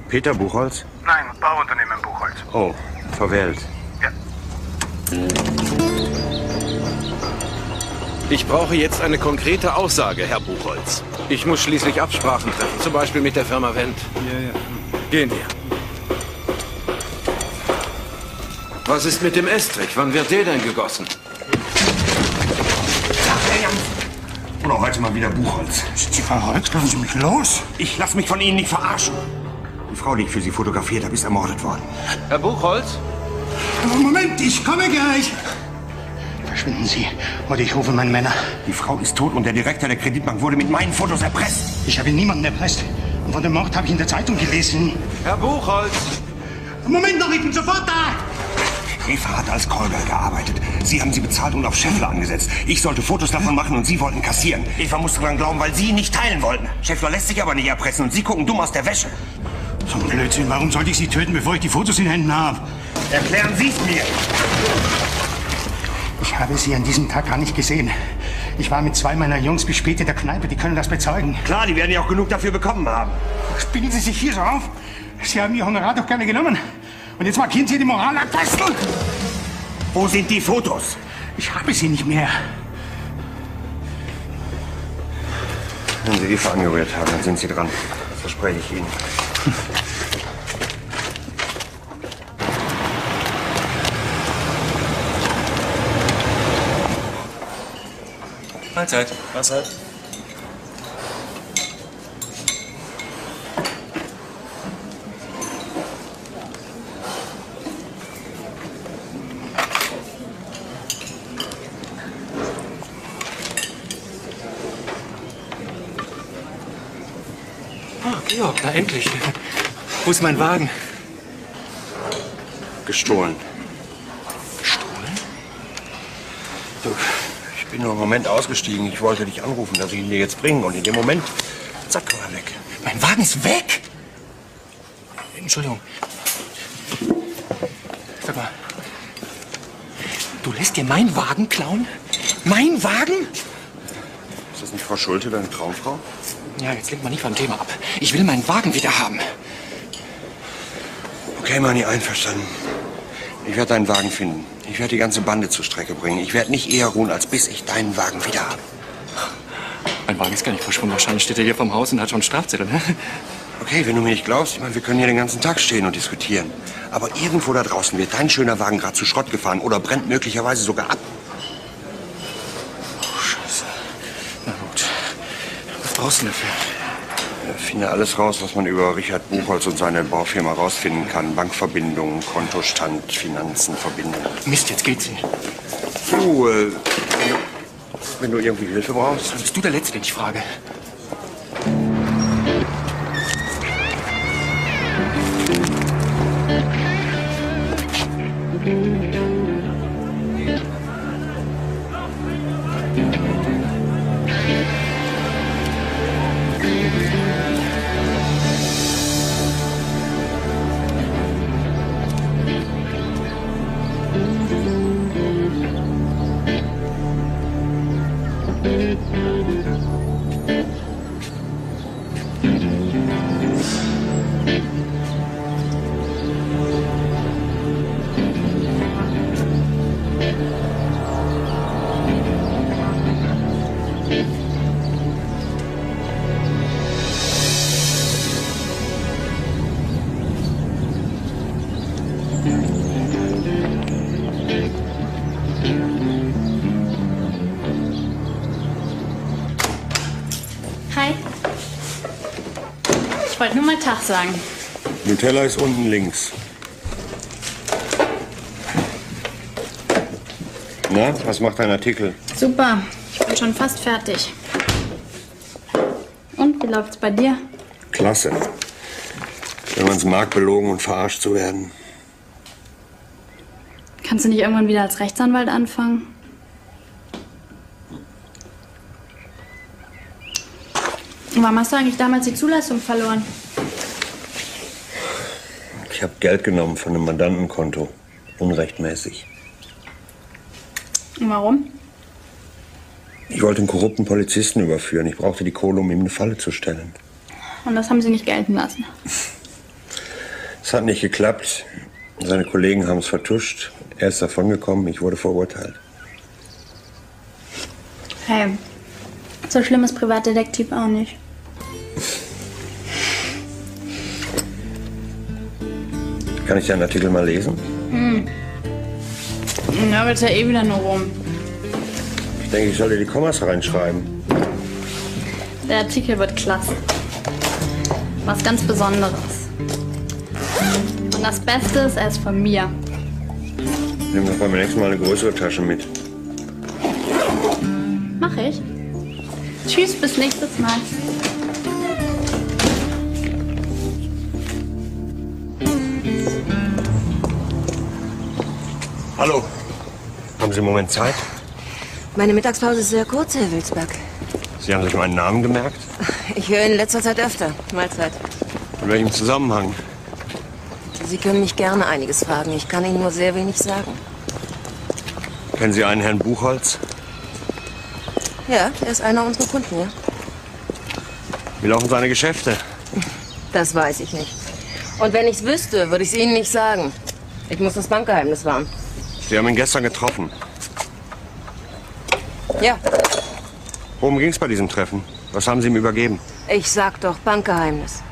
Peter Buchholz? Nein, Bauunternehmen Buchholz. Oh, verwählt. Ja. Ich brauche jetzt eine konkrete Aussage, Herr Buchholz. Ich muss schließlich Absprachen treffen, zum Beispiel mit der Firma Wendt. Ja. Gehen wir. Was ist mit dem Estrich? Wann wird der denn gegossen? Oder heute mal wieder Buchholz. Sie verholzt, lassen Sie mich los. Ich lasse mich von Ihnen nicht verarschen. Die Frau, die ich für Sie fotografiert habe, ist ermordet worden. Herr Buchholz? Moment, ich komme gleich. Verschwinden Sie, oder ich rufe meine Männer. Die Frau ist tot und der Direktor der Kreditbank wurde mit meinen Fotos erpresst. Ich habe niemanden erpresst. Und von dem Mord habe ich in der Zeitung gelesen. Herr Buchholz! Moment noch, ich bin sofort da! Eva hat als Callgirl gearbeitet. Sie haben sie bezahlt und auf Schäffler angesetzt. Ich sollte Fotos davon machen und Sie wollten kassieren. Eva musste daran glauben, weil Sie nicht teilen wollten. Schäffler lässt sich aber nicht erpressen und Sie gucken dumm aus der Wäsche. So ein Blödsinn, warum sollte ich Sie töten, bevor ich die Fotos in Händen habe? Erklären Sie es mir! Ich habe Sie an diesem Tag gar nicht gesehen. Ich war mit zwei meiner Jungs bis spät in der Kneipe, die können das bezeugen. Klar, die werden ja auch genug dafür bekommen haben. Spielen Sie sich hier so auf? Sie haben Ihr Honorar doch gerne genommen. Und jetzt markieren Sie die Moralabtastung! Wo sind die Fotos? Ich habe sie nicht mehr. Wenn Sie die angerührt haben, dann sind Sie dran. Das verspreche ich Ihnen. Mahlzeit. Mahlzeit. Ah, Georg, na endlich. Wo ist mein Wagen? Gestohlen. Du, ich bin nur im Moment ausgestiegen. Ich wollte dich anrufen, dass ich ihn dir jetzt bringe. Und in dem Moment, zack, war er weg. Mein Wagen ist weg? Entschuldigung. Sag mal, du lässt dir meinen Wagen klauen? Mein Wagen? Ist das nicht Frau Schulte, deine Traumfrau? Ja, jetzt lenkt man nicht vom Thema ab. Ich will meinen Wagen wieder haben. Okay, Manni, einverstanden. Ich werde deinen Wagen finden. Ich werde die ganze Bande zur Strecke bringen. Ich werde nicht eher ruhen, als bis ich deinen Wagen wieder habe. Mein Wagen ist gar nicht verschwunden. Wahrscheinlich steht er hier vom Haus und hat schon einen Strafzettel, ne? Okay, wenn du mir nicht glaubst, ich meine, wir können hier den ganzen Tag stehen und diskutieren. Aber irgendwo da draußen wird dein schöner Wagen gerade zu Schrott gefahren oder brennt möglicherweise sogar ab. Oh, Scheiße. Na gut. Was brauchst du dafür? Ich finde alles raus, was man über Richard Buchholz und seine Baufirma rausfinden kann. Bankverbindungen, Kontostand, Finanzen, Verbindungen. Mist, jetzt geht's nicht. Du, wenn du irgendwie Hilfe brauchst. Dann bist du der Letzte, den ich frage. Ich wollte nur mal Tag sagen. Nutella ist unten links. Na, was macht dein Artikel? Super, ich bin schon fast fertig. Und, wie läuft's bei dir? Klasse. Wenn man's mag, belogen und verarscht zu werden. Kannst du nicht irgendwann wieder als Rechtsanwalt anfangen? Warum hast du eigentlich damals die Zulassung verloren? Ich habe Geld genommen von einem Mandantenkonto. Unrechtmäßig. Und warum? Ich wollte einen korrupten Polizisten überführen. Ich brauchte die Kohle, um ihm eine Falle zu stellen. Und das haben Sie nicht gelten lassen? Es hat nicht geklappt. Seine Kollegen haben es vertuscht. Er ist davongekommen. Ich wurde verurteilt. Hey, so schlimm ist Privatdetektiv auch nicht. Kann ich deinen Artikel mal lesen? Hm. Da wird's ja eh wieder nur rum. Ich denke, ich sollte die Kommas reinschreiben. Der Artikel wird klasse. Was ganz Besonderes. Und das Beste ist, er ist von mir. Nimm doch beim nächsten Mal eine größere Tasche mit. Mach ich. Tschüss, bis nächstes Mal. Hallo. Haben Sie einen Moment Zeit? Meine Mittagspause ist sehr kurz, Herr Wilsberg. Sie haben sich meinen Namen gemerkt? Ich höre ihn in letzter Zeit öfter. Mahlzeit. In welchem Zusammenhang? Sie können mich gerne einiges fragen. Ich kann Ihnen nur sehr wenig sagen. Kennen Sie einen Herrn Buchholz? Ja, er ist einer unserer Kunden, ja. Wie laufen seine Geschäfte? Das weiß ich nicht. Und wenn ich es wüsste, würde ich es Ihnen nicht sagen. Ich muss das Bankgeheimnis wahren. Sie haben ihn gestern getroffen. Ja. Worum ging es bei diesem Treffen? Was haben Sie ihm übergeben? Ich sag doch, Bankgeheimnis.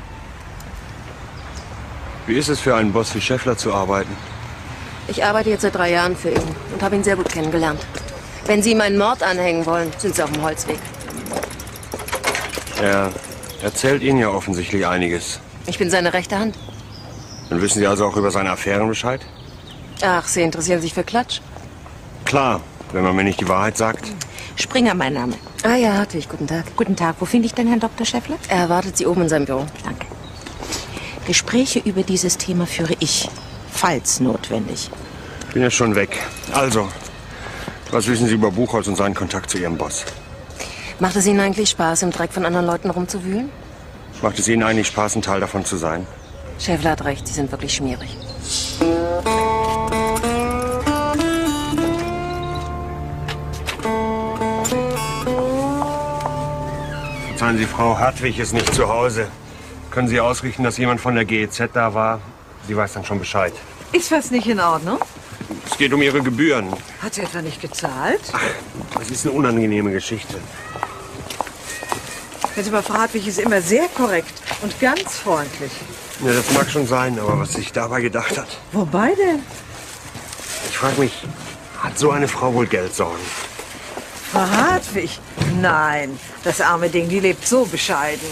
Wie ist es für einen Boss wie Schäffler zu arbeiten? Ich arbeite jetzt seit 3 Jahren für ihn und habe ihn sehr gut kennengelernt. Wenn Sie ihm einen Mord anhängen wollen, sind Sie auf dem Holzweg. Er erzählt Ihnen ja offensichtlich einiges. Ich bin seine rechte Hand. Dann wissen Sie also auch über seine Affären Bescheid? Ach, Sie interessieren sich für Klatsch? Klar, wenn man mir nicht die Wahrheit sagt. Springer, mein Name. Ah ja, Hartwig, guten Tag. Guten Tag. Wo finde ich denn Herrn Dr. Schäffler? Er erwartet Sie oben in seinem Büro. Danke. Gespräche über dieses Thema führe ich, falls notwendig. Ich bin ja schon weg. Also, Was wissen Sie über Buchholz und seinen Kontakt zu Ihrem Boss? Macht es Ihnen eigentlich Spaß, im Dreck von anderen Leuten rumzuwühlen? Macht es Ihnen eigentlich Spaß, ein Teil davon zu sein? Schäffler hat recht, Sie sind wirklich schmierig. Verzeihen Sie, Frau Hartwig ist nicht zu Hause. Können Sie ausrichten, dass jemand von der GEZ da war? Sie weiß dann schon Bescheid. Ist was nicht in Ordnung? Es geht um Ihre Gebühren. Hat sie etwa nicht gezahlt? Ach, das ist eine unangenehme Geschichte. Hätte mal Frau Hartwig ist immer sehr korrekt und ganz freundlich. Ja, das mag schon sein, aber was sich dabei gedacht hat. Wobei denn? Ich frage mich, hat so eine Frau wohl Geldsorgen? Frau Hartwig? Nein, das arme Ding, die lebt so bescheiden.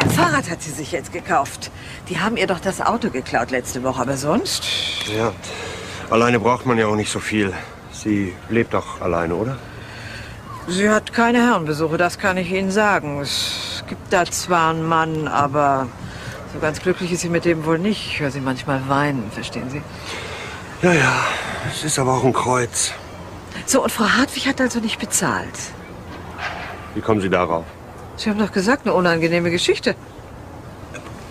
Ein Fahrrad hat sie sich jetzt gekauft. Die haben ihr doch das Auto geklaut letzte Woche, aber sonst? Ja, alleine braucht man ja auch nicht so viel. Sie lebt doch alleine, oder? Sie hat keine Herrenbesuche, das kann ich Ihnen sagen. Es gibt da zwar einen Mann, aber so ganz glücklich ist sie mit dem wohl nicht. Ich höre sie manchmal weinen, verstehen Sie? Ja, ja, es ist aber auch ein Kreuz. So, und Frau Hartwig hat also nicht bezahlt. Wie kommen Sie darauf? Sie haben doch gesagt, eine unangenehme Geschichte.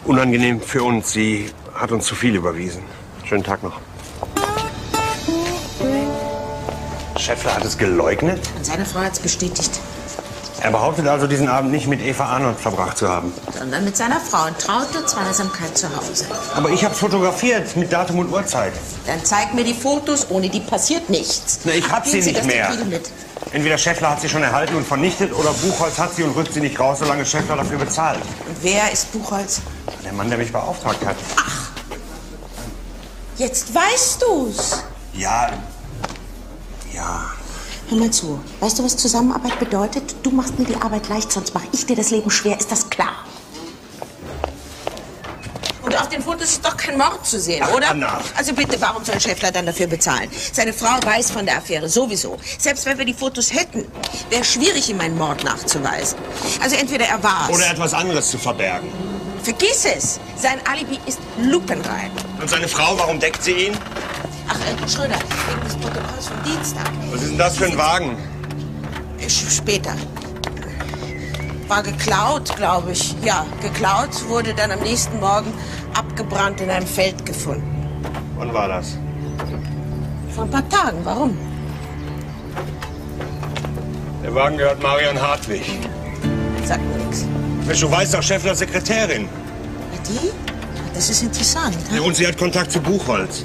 Unangenehm für uns. Sie hat uns zu viel überwiesen. Schönen Tag noch. Schäffler hat es geleugnet? Und seine Frau hat es bestätigt. Er behauptet also, diesen Abend nicht mit Eva Arnold verbracht zu haben. Sondern mit seiner Frau und traute Zweisamkeit zu Hause. Aber ich habe es fotografiert mit Datum und Uhrzeit. Dann zeig mir die Fotos, ohne die passiert nichts. Na, ich habe sie nicht mehr. Entweder Schäffler hat sie schon erhalten und vernichtet oder Buchholz hat sie und rückt sie nicht raus, solange Schäffler dafür bezahlt. Und wer ist Buchholz? Der Mann, der mich beauftragt hat. Ach, jetzt weißt du's. Ja. Ja. Hör mal zu. Weißt du, was Zusammenarbeit bedeutet? Du machst mir die Arbeit leicht, sonst mache ich dir das Leben schwer. Ist das klar? Und auf den Fotos ist doch kein Mord zu sehen, ach, oder? Anna. Also bitte, warum soll Schäffler dann dafür bezahlen? Seine Frau weiß von der Affäre sowieso. Selbst wenn wir die Fotos hätten, wäre schwierig, ihm einen Mord nachzuweisen. Also entweder er war's. Oder etwas anderes zu verbergen. Vergiss es! Sein Alibi ist lupenrein. Und seine Frau, warum deckt sie ihn? Ach, Schröder, wegen des Protokolls vom Dienstag. Was ist denn das für ein Wagen? Später. War geklaut, glaube ich. Ja, geklaut, wurde dann am nächsten Morgen abgebrannt in einem Feld gefunden. Wann war das? Vor ein paar Tagen. Warum? Der Wagen gehört Marion Hartwig. Sagt mir nichts. Mensch, du weißt doch, Schäfflers Sekretärin. Ja, die? Das ist interessant. Ja, und sie hat Kontakt zu Buchholz.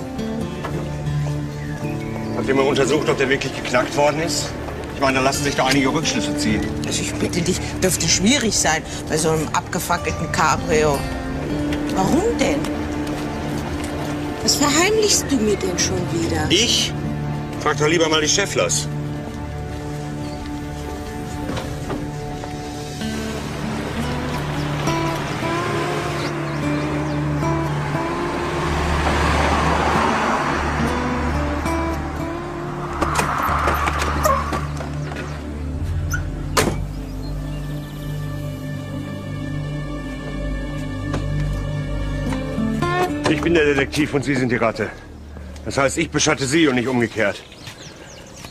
Habt ihr mal untersucht, ob der wirklich geknackt worden ist? Ich meine, da lassen sich doch einige Rückschlüsse ziehen. Also ich bitte dich, dürfte schwierig sein bei so einem abgefackelten Cabrio. Warum denn? Was verheimlichst du mir denn schon wieder? Ich? Frag doch lieber mal die Schäfflers. Ich bin der Detektiv und Sie sind die Ratte. Das heißt, ich beschatte Sie und nicht umgekehrt.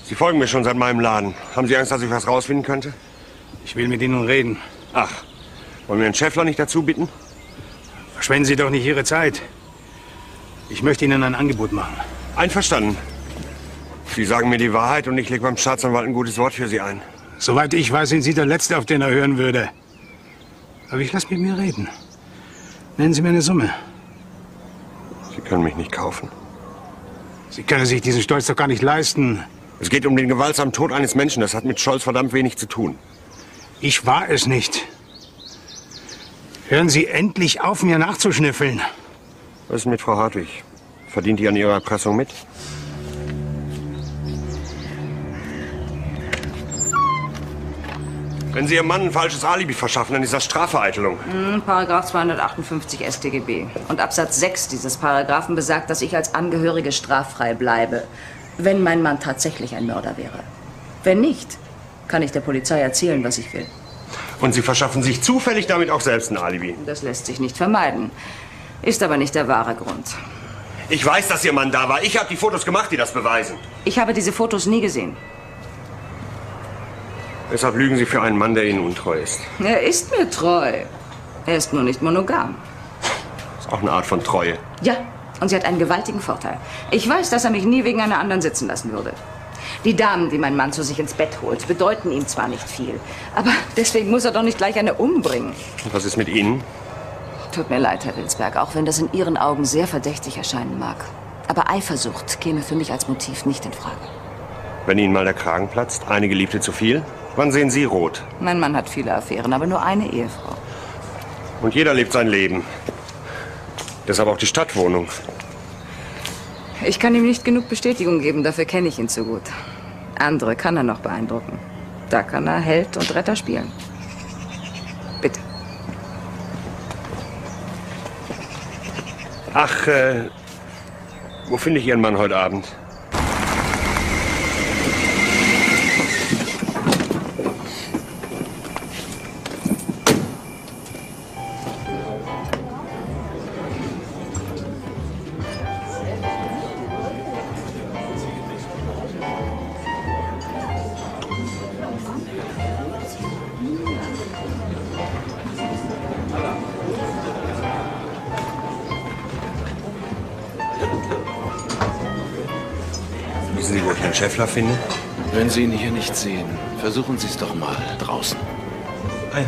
Sie folgen mir schon seit meinem Laden. Haben Sie Angst, dass ich was rausfinden könnte? Ich will mit Ihnen reden. Ach, wollen wir den Schäffler nicht dazu bitten? Verschwenden Sie doch nicht Ihre Zeit. Ich möchte Ihnen ein Angebot machen. Einverstanden. Sie sagen mir die Wahrheit und ich lege beim Staatsanwalt ein gutes Wort für Sie ein. Soweit ich weiß, sind Sie der Letzte, auf den er hören würde. Aber ich lasse mit mir reden. Nennen Sie mir eine Summe. Sie können mich nicht kaufen. Sie können sich diesen Stolz doch gar nicht leisten. Es geht um den gewaltsamen Tod eines Menschen. Das hat mit Stolz verdammt wenig zu tun. Ich war es nicht. Hören Sie endlich auf, mir nachzuschnüffeln. Was ist denn mit Frau Hartwig? Verdient die an ihrer Erpressung mit? Wenn Sie Ihrem Mann ein falsches Alibi verschaffen, dann ist das Strafvereitelung. Paragraph 258 StGB. Und Absatz 6 dieses Paragraphen besagt, dass ich als Angehörige straffrei bleibe, wenn mein Mann tatsächlich ein Mörder wäre. Wenn nicht, kann ich der Polizei erzählen, was ich will. Und Sie verschaffen sich zufällig damit auch selbst ein Alibi? Das lässt sich nicht vermeiden. Ist aber nicht der wahre Grund. Ich weiß, dass Ihr Mann da war. Ich habe die Fotos gemacht, die das beweisen. Ich habe diese Fotos nie gesehen. Deshalb lügen Sie für einen Mann, der Ihnen untreu ist. Er ist mir treu. Er ist nur nicht monogam. Das ist auch eine Art von Treue. Ja, und sie hat einen gewaltigen Vorteil. Ich weiß, dass er mich nie wegen einer anderen sitzen lassen würde. Die Damen, die mein Mann zu sich ins Bett holt, bedeuten ihm zwar nicht viel, aber deswegen muss er doch nicht gleich eine umbringen. Und was ist mit Ihnen? Tut mir leid, Herr Wilsberg, auch wenn das in Ihren Augen sehr verdächtig erscheinen mag. Aber Eifersucht käme für mich als Motiv nicht in Frage. Wenn Ihnen mal der Kragen platzt, eine Geliebte zu viel, wann sehen Sie rot? Mein Mann hat viele Affären, aber nur eine Ehefrau. Und jeder lebt sein Leben. Deshalb auch die Stadtwohnung. Ich kann ihm nicht genug Bestätigung geben, dafür kenne ich ihn zu gut. Andere kann er noch beeindrucken. Da kann er Held und Retter spielen. Bitte. Ach, wo finde ich Ihren Mann heute Abend? Schäffler finde? Wenn Sie ihn hier nicht sehen, versuchen Sie es doch mal draußen. Ah ja.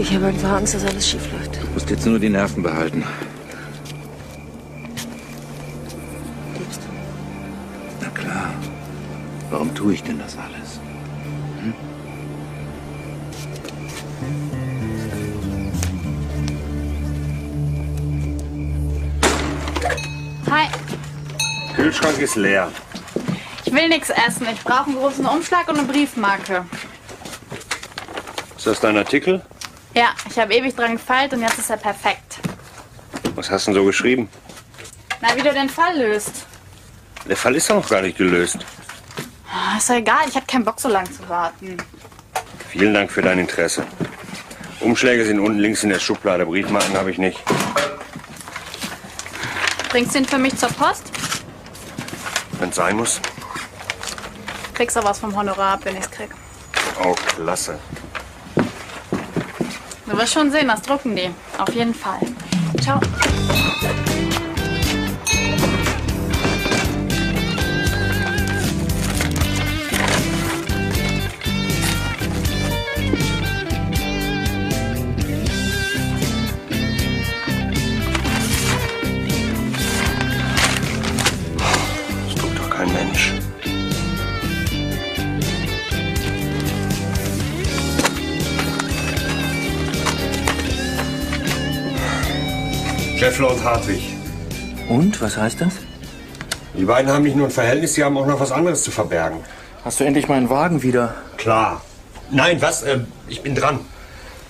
Ich habe einfach Angst, dass alles schief läuft. Du musst jetzt nur die Nerven behalten. Liebst du? Na klar. Warum tue ich denn das alles? Hm? Hi. Kühlschrank ist leer. Ich will nichts essen. Ich brauche einen großen Umschlag und eine Briefmarke. Ist das dein Artikel? Ja, ich habe ewig dran gefeilt und jetzt ist er perfekt. Was hast du denn so geschrieben? Na, wie du den Fall löst. Der Fall ist doch noch gar nicht gelöst. Ist doch egal, ich habe keinen Bock so lange zu warten. Vielen Dank für dein Interesse. Umschläge sind unten links in der Schublade, Briefmarken habe ich nicht. Bringst du ihn für mich zur Post? Wenn's sein muss. Kriegst du was vom Honorar ab, wenn ich's krieg. Oh, klasse. Du wirst schon sehen, was drucken die. Auf jeden Fall. Ciao. Das druckt doch kein Mensch. Schäffler und Hartwig. Und? Was heißt das? Die beiden haben nicht nur ein Verhältnis, sie haben auch noch was anderes zu verbergen. Hast du endlich meinen Wagen wieder? Klar. Nein, was? Ich bin dran.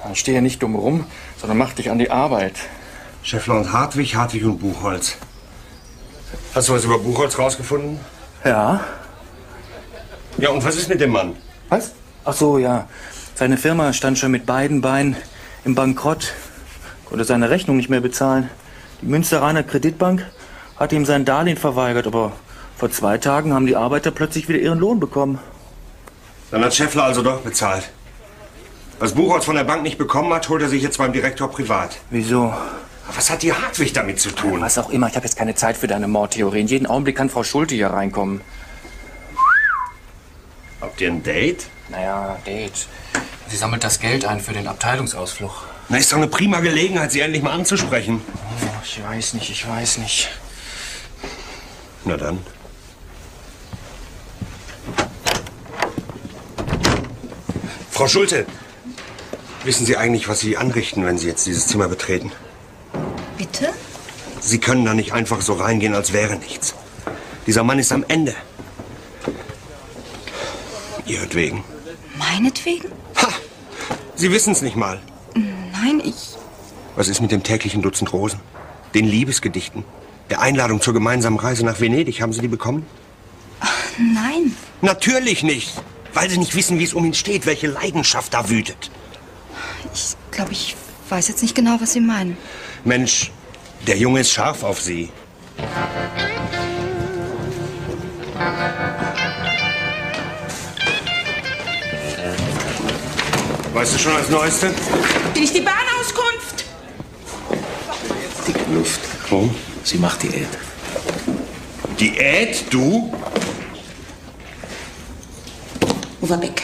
Dann steh ja nicht dumm rum, sondern mach dich an die Arbeit. Schäffler und Hartwig, Hartwig und Buchholz. Hast du was über Buchholz rausgefunden? Ja. Ja, und was ist mit dem Mann? Was? Ach so, ja. Seine Firma stand schon mit beiden Beinen im Bankrott. Konnte seine Rechnung nicht mehr bezahlen. Die Münsteraner Kreditbank hatte ihm sein Darlehen verweigert, aber vor 2 Tagen haben die Arbeiter plötzlich wieder ihren Lohn bekommen. Dann hat Schäffler also doch bezahlt. Was Buchholz von der Bank nicht bekommen hat, holt er sich jetzt beim Direktor privat. Wieso? Was hat die Hartwig damit zu tun? Was auch immer, ich habe jetzt keine Zeit für deine Mordtheorien. Jeden Augenblick kann Frau Schulte hier reinkommen. Habt ihr ein Date? Naja, Date. Sie sammelt das Geld ein für den Abteilungsausflug. Na, ist doch eine prima Gelegenheit, sie endlich mal anzusprechen. Oh, ich weiß nicht, ich weiß nicht. Na dann. Frau Schulte, wissen Sie eigentlich, was Sie anrichten, wenn Sie jetzt dieses Zimmer betreten? Bitte? Sie können da nicht einfach so reingehen, als wäre nichts. Dieser Mann ist am Ende. Ihretwegen. Meinetwegen? Ha! Sie wissen es nicht mal. Nein, ich... Was ist mit dem täglichen Dutzend Rosen? Den Liebesgedichten? Der Einladung zur gemeinsamen Reise nach Venedig? Haben Sie die bekommen? Ach, nein. Natürlich nicht. Weil Sie nicht wissen, wie es um ihn steht, welche Leidenschaft da wütet. Ich glaube, ich weiß jetzt nicht genau, was Sie meinen. Mensch, der Junge ist scharf auf Sie. Weißt du schon als Neueste? Bin ich die Bahnauskunft? Dicke Luft. Oh, sie macht Diät. Diät? Du? Overbeck,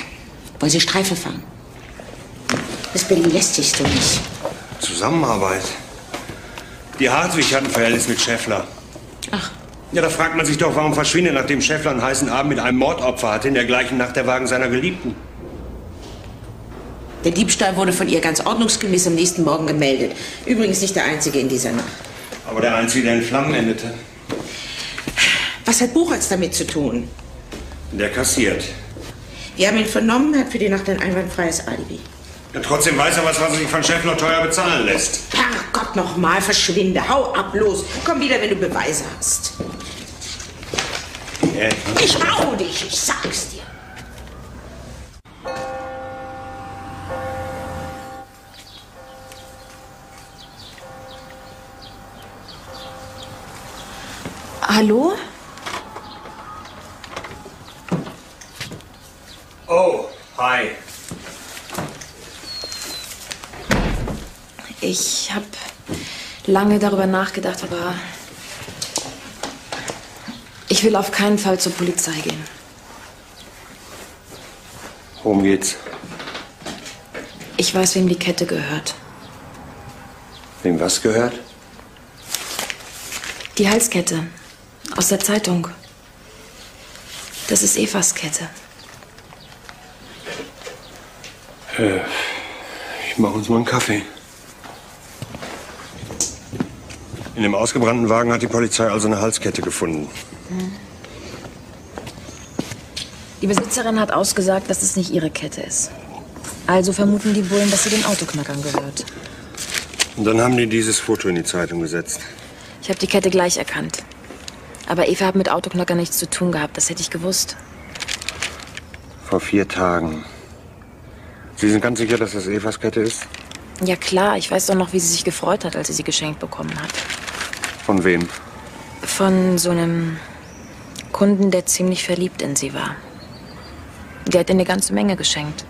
wollen Sie Streife fahren? Das Berlin lässt sich so nicht. Zusammenarbeit? Die Hartwig hat ein Verhältnis mit Schäffler. Ach. Ja, da fragt man sich doch, warum verschwindet, nachdem Schäffler einen heißen Abend mit einem Mordopfer hatte, in der gleichen Nacht der Wagen seiner Geliebten. Der Diebstahl wurde von ihr ganz ordnungsgemäß am nächsten Morgen gemeldet. Übrigens nicht der einzige in dieser Nacht. Aber der einzige, der in Flammen endete. Was hat Buchholz damit zu tun? Der kassiert. Wir haben ihn vernommen, hat für die Nacht ein einwandfreies Alibi. Ja, trotzdem weiß er was er sich von Chef noch teuer bezahlen lässt. Herrgott, nochmal, verschwinde, hau ab, los. Komm wieder, wenn du Beweise hast. Ich hau dich, ich sag's dir. Hallo? Oh, hi. Ich habe lange darüber nachgedacht, aber ich will auf keinen Fall zur Polizei gehen. Worum geht's? Ich weiß, wem die Kette gehört. Wem was gehört? Die Halskette. Aus der Zeitung. Das ist Evas Kette. Ich mache uns mal einen Kaffee. In dem ausgebrannten Wagen hat die Polizei also eine Halskette gefunden. Die Besitzerin hat ausgesagt, dass es nicht ihre Kette ist. Also vermuten die Bullen, dass sie den Autoknackern gehört. Und dann haben die dieses Foto in die Zeitung gesetzt. Ich habe die Kette gleich erkannt. Aber Eva hat mit Autoknackern nichts zu tun gehabt, das hätte ich gewusst. Vor 4 Tagen. Sie sind ganz sicher, dass das Evas Kette ist? Ja klar, ich weiß doch noch, wie sie sich gefreut hat, als sie sie geschenkt bekommen hat. Von wem? Von so einem Kunden, der ziemlich verliebt in sie war. Der hat ihr eine ganze Menge geschenkt.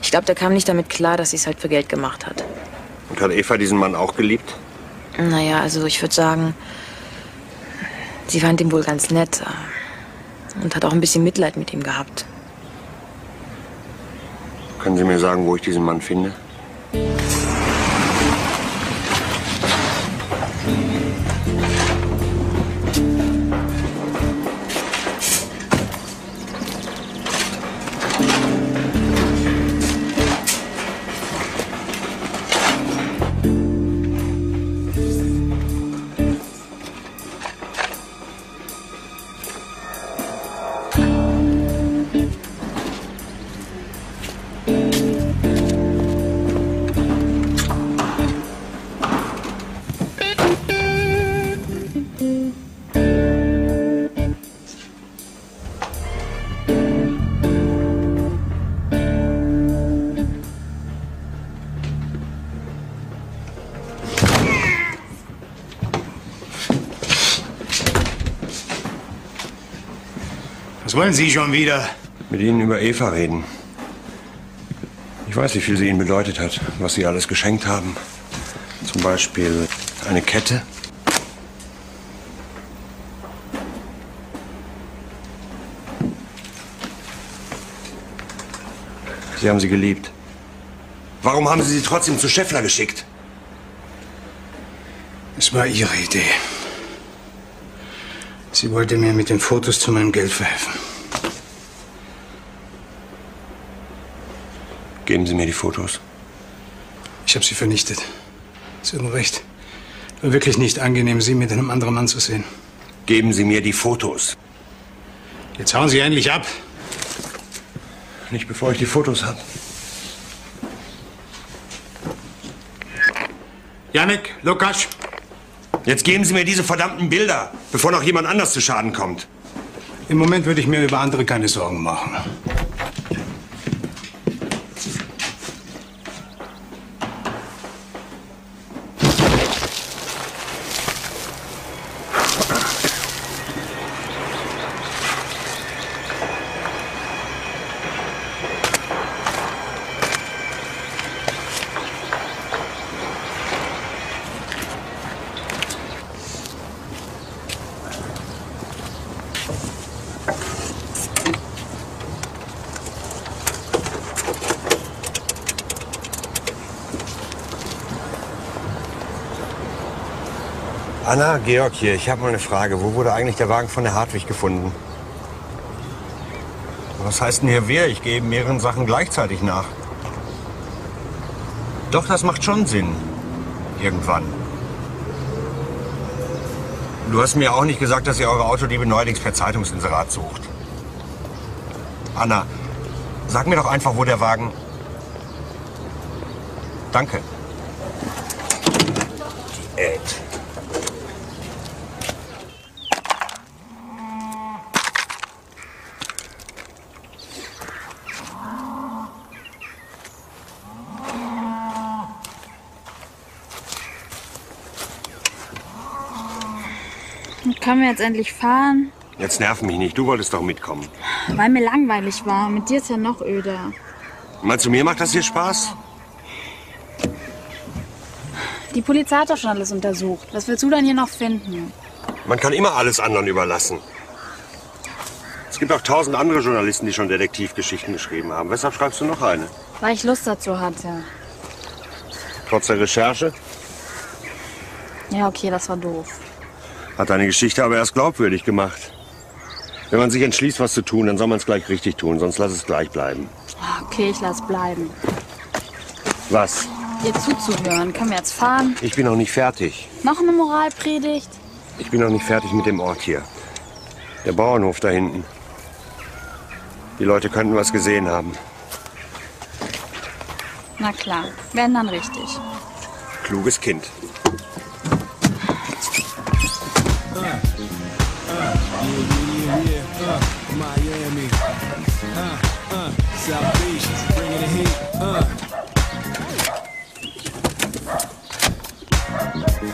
Ich glaube, der kam nicht damit klar, dass sie es halt für Geld gemacht hat. Und hat Eva diesen Mann auch geliebt? Naja, also ich würde sagen... Sie fand ihn wohl ganz nett und hat auch ein bisschen Mitleid mit ihm gehabt. Können Sie mir sagen, wo ich diesen Mann finde? Was wollen Sie schon wieder? Mit Ihnen über Eva reden. Ich weiß, wie viel sie ihnen bedeutet hat, was sie alles geschenkt haben. Zum Beispiel eine Kette. Sie haben sie geliebt. Warum haben Sie sie trotzdem zu Schäffler geschickt? Es war Ihre Idee. Sie wollte mir mit den Fotos zu meinem Geld verhelfen. Geben Sie mir die Fotos. Ich habe sie vernichtet. Sie hatten recht. War wirklich nicht angenehm, Sie mit einem anderen Mann zu sehen. Geben Sie mir die Fotos. Jetzt hauen Sie endlich ab. Nicht bevor ich die Fotos habe. Janik, Lukasch. Jetzt geben Sie mir diese verdammten Bilder, bevor noch jemand anders zu Schaden kommt. Im Moment würde ich mir über andere keine Sorgen machen. Anna, Georg hier, ich habe mal eine Frage. Wo wurde eigentlich der Wagen von der Hartwig gefunden? Was heißt denn hier wer? Ich gehe mehreren Sachen gleichzeitig nach. Doch, das macht schon Sinn. Irgendwann. Du hast mir auch nicht gesagt, dass ihr eure Autodiebe neuerdings per Zeitungsinserat sucht. Anna, sag mir doch einfach, wo der Wagen... Danke. Diät. Können wir jetzt endlich fahren? Jetzt nerv mich nicht, du wolltest doch mitkommen. Weil mir langweilig war, mit dir ist ja noch öder. Meinst du, mir macht das hier Spaß? Die Polizei hat doch schon alles untersucht. Was willst du denn hier noch finden? Man kann immer alles anderen überlassen. Es gibt auch 1000 andere Journalisten, die schon Detektivgeschichten geschrieben haben. Weshalb schreibst du noch eine? Weil ich Lust dazu hatte. Trotz der Recherche? Ja, okay, das war doof. Hat deine Geschichte aber erst glaubwürdig gemacht. Wenn man sich entschließt, was zu tun, dann soll man es gleich richtig tun. Sonst lass es gleich bleiben. Okay, ich lass bleiben. Was? Dir zuzuhören. Können wir jetzt fahren? Ich bin noch nicht fertig. Noch eine Moralpredigt? Ich bin noch nicht fertig mit dem Ort hier. Der Bauernhof da hinten. Die Leute könnten was gesehen haben. Na klar, wenn dann richtig. Kluges Kind. Miami, South Beach, bringing the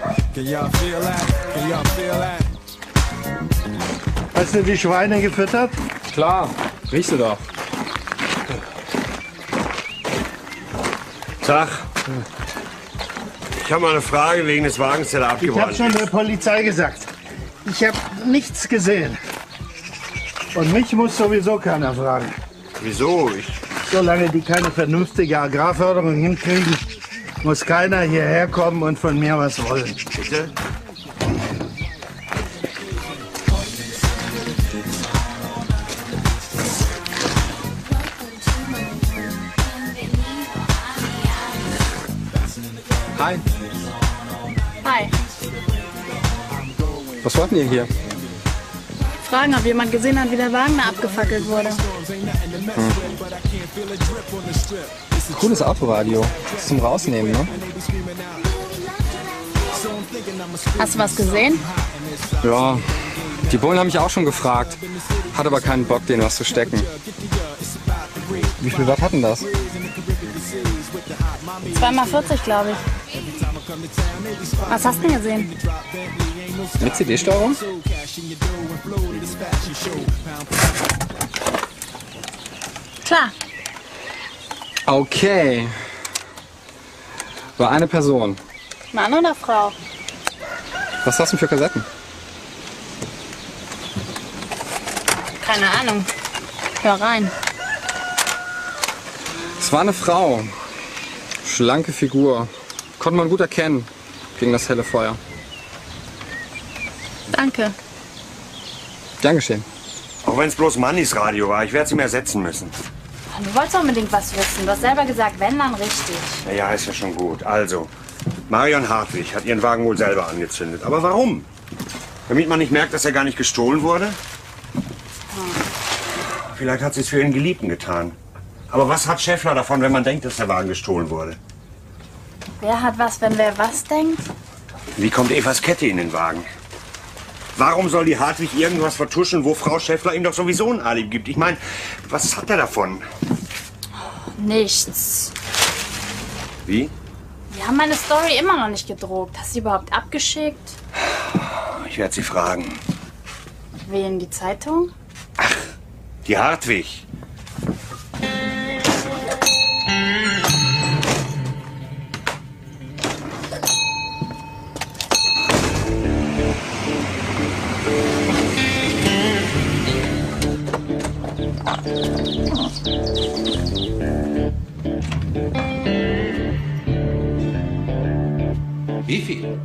heat, Can y'all feel that? Can y'all feel that? Hast du die Schweine gefüttert? Klar, riechst du doch. Tag. Ich habe mal eine Frage wegen des Wagens, der da abgeworfen ist. Ich habe schon der Polizei gesagt. Ich habe nichts gesehen. Und mich muss sowieso keiner fragen. Wieso? Solange die keine vernünftige Agrarförderung hinkriegen, muss keiner hierher kommen und von mir was wollen. Bitte? Hi. Hi. Was wollt ihr hier? Fragen, ob jemand gesehen hat, wie der Wagen abgefackelt wurde. Cooles Autoradio. Ist zum Rausnehmen, ne? Hast du was gesehen? Ja, die Bullen haben mich auch schon gefragt. Hat aber keinen Bock, denen was zu stecken. Wie viel Watt hatten das? 2x40, glaube ich. Was hast du denn gesehen? Mit CD-Steuerung? Klar. Okay. War eine Person. Mann oder Frau? Was hast du denn für Kassetten? Keine Ahnung. Hör rein. Es war eine Frau. Schlanke Figur. Konnte man gut erkennen gegen das helle Feuer. Danke. Gern geschehen. Auch wenn es bloß Mannis Radio war, ich werde es ihm ersetzen müssen. Du wolltest unbedingt was wissen. Du hast selber gesagt, wenn, dann richtig. Naja, ist ja schon gut. Also, Marion Hartwig hat ihren Wagen wohl selber angezündet. Aber warum? Damit man nicht merkt, dass er gar nicht gestohlen wurde? Vielleicht hat sie es für ihren Geliebten getan. Aber was hat Schäffler davon, wenn man denkt, dass der Wagen gestohlen wurde? Wer hat was, wenn wer was denkt? Wie kommt Evas Kette in den Wagen? Warum soll die Hartwig irgendwas vertuschen, wo Frau Schäffler ihm doch sowieso ein Alibi gibt? Ich meine, was hat er davon? Nichts. Wie? Wir haben meine Story immer noch nicht gedruckt. Hast du sie überhaupt abgeschickt? Ich werde sie fragen. Wen, die Zeitung? Ach, die Hartwig. Wie viel?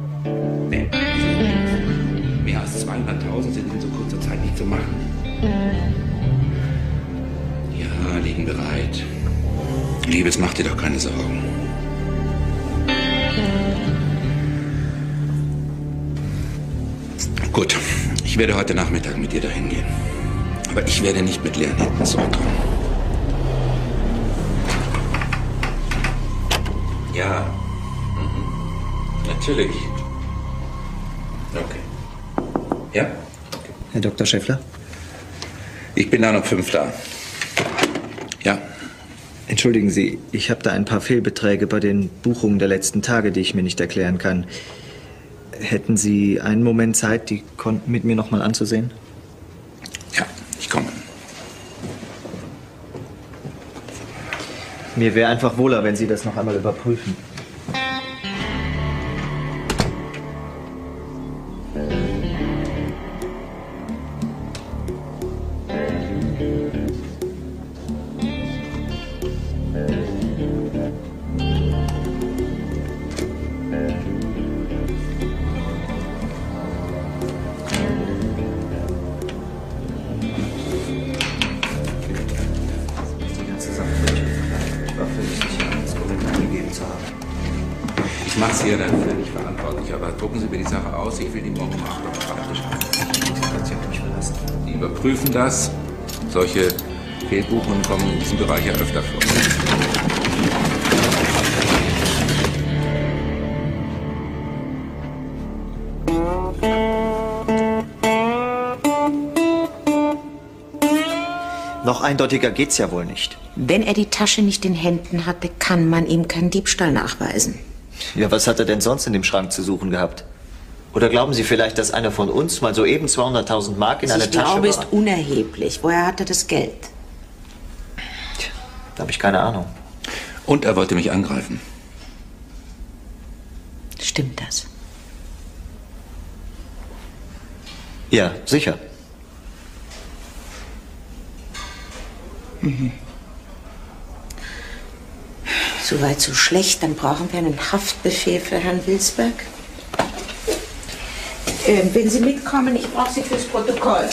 Nee. Mehr als 200.000 sind in so kurzer Zeit nicht zu machen. Ja, liegen bereit. Liebes, mach dir doch keine Sorgen. Gut, ich werde heute Nachmittag mit dir dahin gehen. Aber ich werde nicht mit leeren Händen zurückkommen. Ja. Natürlich. Okay. Ja? Okay. Herr Dr. Schäffler? Ich bin da noch 5 da. Ja? Entschuldigen Sie, ich habe da ein paar Fehlbeträge bei den Buchungen der letzten Tage, die ich mir nicht erklären kann. Hätten Sie einen Moment Zeit, die Konten mit mir nochmal anzusehen? Ja, ich komme. Mir wäre einfach wohler, wenn Sie das noch einmal überprüfen. Das. Solche Fehlbuchungen kommen in diesem Bereich ja öfter vor. Noch eindeutiger geht's ja wohl nicht. Wenn er die Tasche nicht in Händen hatte, kann man ihm keinen Diebstahl nachweisen. Ja, was hat er denn sonst in dem Schrank zu suchen gehabt? Oder glauben Sie vielleicht, dass einer von uns mal soeben 200.000 Mark in einer Tasche war? Ich glaube, ist unerheblich. Woher hatte das Geld? Tja, da habe ich keine Ahnung. Und er wollte mich angreifen. Stimmt das? Ja, sicher. Mhm. So weit, so schlecht. Dann brauchen wir einen Haftbefehl für Herrn Wilsberg. Wenn Sie mitkommen, ich brauche Sie fürs Protokoll.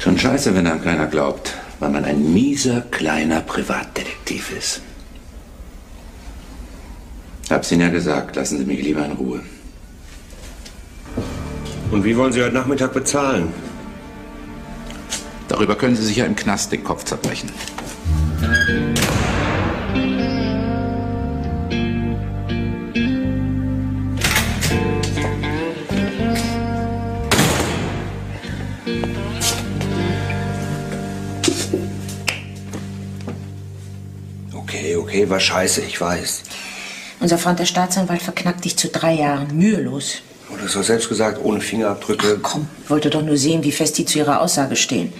Schon scheiße, wenn einem keiner glaubt, weil man ein mieser kleiner Privatdetektiv ist. Hab's Ihnen ja gesagt, lassen Sie mich lieber in Ruhe. Und wie wollen Sie heute Nachmittag bezahlen? Darüber können Sie sich ja im Knast den Kopf zerbrechen. Okay, war scheiße, ich weiß. Unser Freund der Staatsanwalt verknackt dich zu 3 Jahren. Mühelos. Und das war selbst gesagt, ohne Fingerabdrücke. Ach komm, ich wollte doch nur sehen, wie fest die zu ihrer Aussage stehen.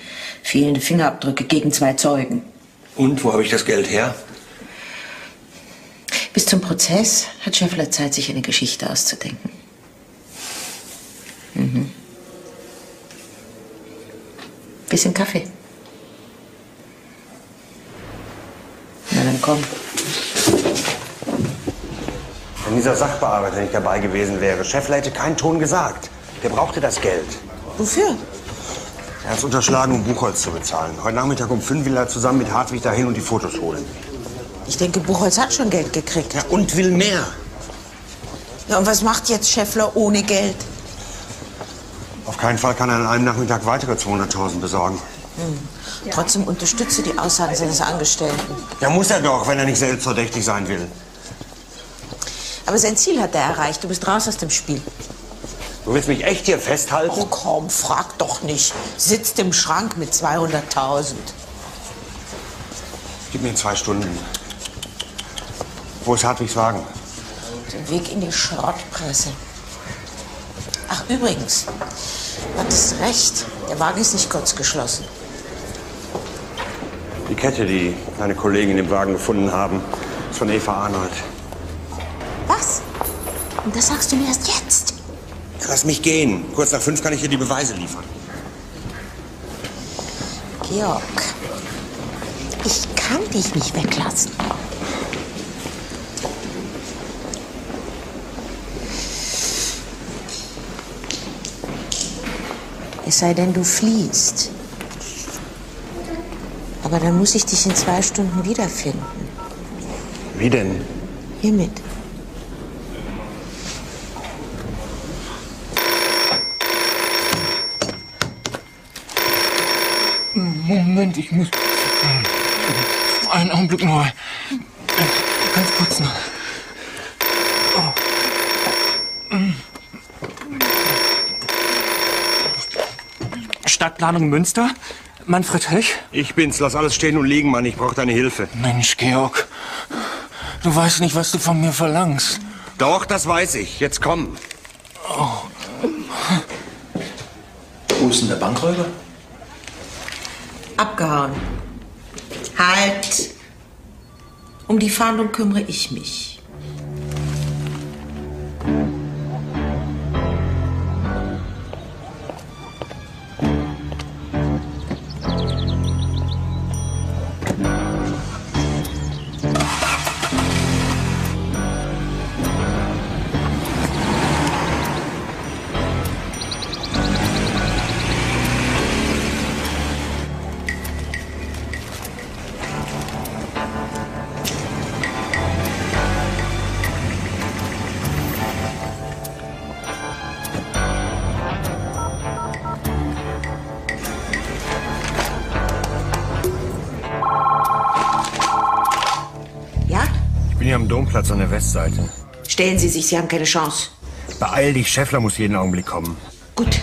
Fehlende Fingerabdrücke gegen 2 Zeugen. Und wo habe ich das Geld her? Bis zum Prozess hat Schäffler Zeit, sich eine Geschichte auszudenken. Mhm. Bisschen Kaffee. Na dann komm. Wenn dieser Sachbearbeiter nicht dabei gewesen wäre, Schäffler hätte keinen Ton gesagt. Der brauchte das Geld. Wofür? Er hat es unterschlagen, um Buchholz zu bezahlen. Heute Nachmittag um 5 will er zusammen mit Hartwig dahin und die Fotos holen. Ich denke, Buchholz hat schon Geld gekriegt. Ja, und will mehr. Ja, und was macht jetzt Schäffler ohne Geld? Auf keinen Fall kann er an einem Nachmittag weitere 200.000 besorgen. Hm. Ja. Trotzdem unterstütze die Aussagen seines Angestellten. Ja, muss er doch, wenn er nicht selbst verdächtig sein will. Aber sein Ziel hat er erreicht. Du bist raus aus dem Spiel. Du willst mich echt hier festhalten? Oh komm, frag doch nicht. Sitzt im Schrank mit 200.000. Gib mir 2 Stunden. Wo ist Hartwigs Wagen? Den Weg in die Schrottpresse. Ach, übrigens, du hattest recht. Der Wagen ist nicht kurz geschlossen. Die Kette, die meine Kollegen in dem Wagen gefunden haben, ist von Eva Arnold. Was? Und das sagst du mir erst jetzt? Ja, lass mich gehen. Kurz nach 5 kann ich dir die Beweise liefern. Georg, ich kann dich nicht weglassen. Es sei denn, du fliehst. Aber dann muss ich dich in 2 Stunden wiederfinden. Wie denn? Hiermit. Moment, ich muss... Einen Augenblick nur. Ganz kurz noch. Stadtplanung Münster? Manfred Höch? Ich bin's. Lass alles stehen und liegen, Mann. Ich brauche deine Hilfe. Mensch, Georg. Du weißt nicht, was du von mir verlangst. Doch, das weiß ich. Jetzt komm. Oh. Wo ist denn der Bankräuber? Abgehauen. Halt! Um die Fahndung kümmere ich mich. Platz an der Westseite. Stellen Sie sich, Sie haben keine Chance. Beeil dich, Schäffler muss jeden Augenblick kommen. Gut.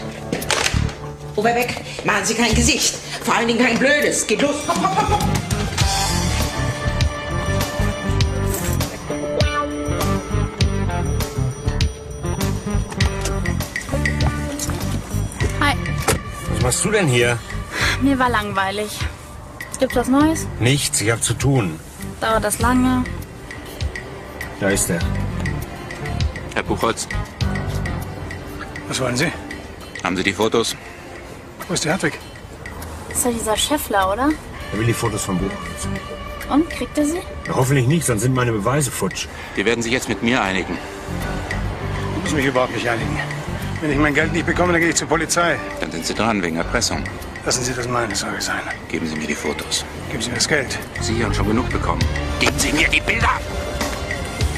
Oberbeck, machen Sie kein Gesicht. Vor allen Dingen kein blödes. Geht los. Hopp, hopp, hopp. Hi. Was machst du denn hier? Mir war langweilig. Gibt's was Neues? Nichts, ich hab zu tun. Dauert das lange? Da ist er. Herr Buchholz. Was wollen Sie? Haben Sie die Fotos? Wo ist der Hartwig? Das ist doch dieser Schäffler, oder? Er will die Fotos von Buchholz. Und? Kriegt er sie? Ja, hoffentlich nicht, sonst sind meine Beweise futsch. Die werden sich jetzt mit mir einigen. Ich muss mich überhaupt nicht einigen. Wenn ich mein Geld nicht bekomme, dann gehe ich zur Polizei. Dann sind Sie dran, wegen Erpressung. Lassen Sie das meine Sorge sein. Geben Sie mir die Fotos. Geben Sie mir das Geld. Sie haben schon genug bekommen. Geben Sie mir die Bilder!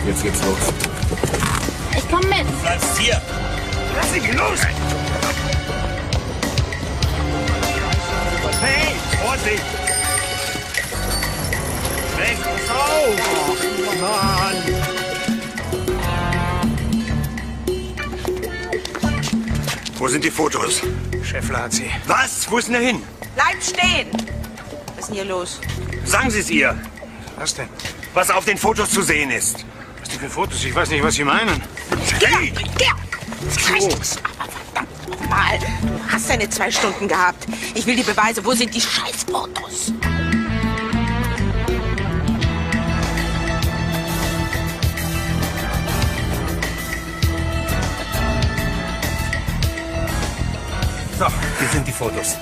Jetzt geht's los. Ich komm mit. Du bleibst hier. Lass dich los! Hey, Vorsicht! Weg, auf! Mann! Wo sind die Fotos? Schäffler hat sie. Was? Wo ist denn der hin? Bleib stehen! Was ist denn hier los? Sagen Sie es ihr. Was denn? Was auf den Fotos zu sehen ist. Was sind für Fotos? Ich weiß nicht, was Sie meinen. Das reicht jetzt aber verdammt nochmal. Du hast deine 2 Stunden gehabt. Ich will die Beweise. Wo sind die Scheißfotos? So, hier sind die Fotos.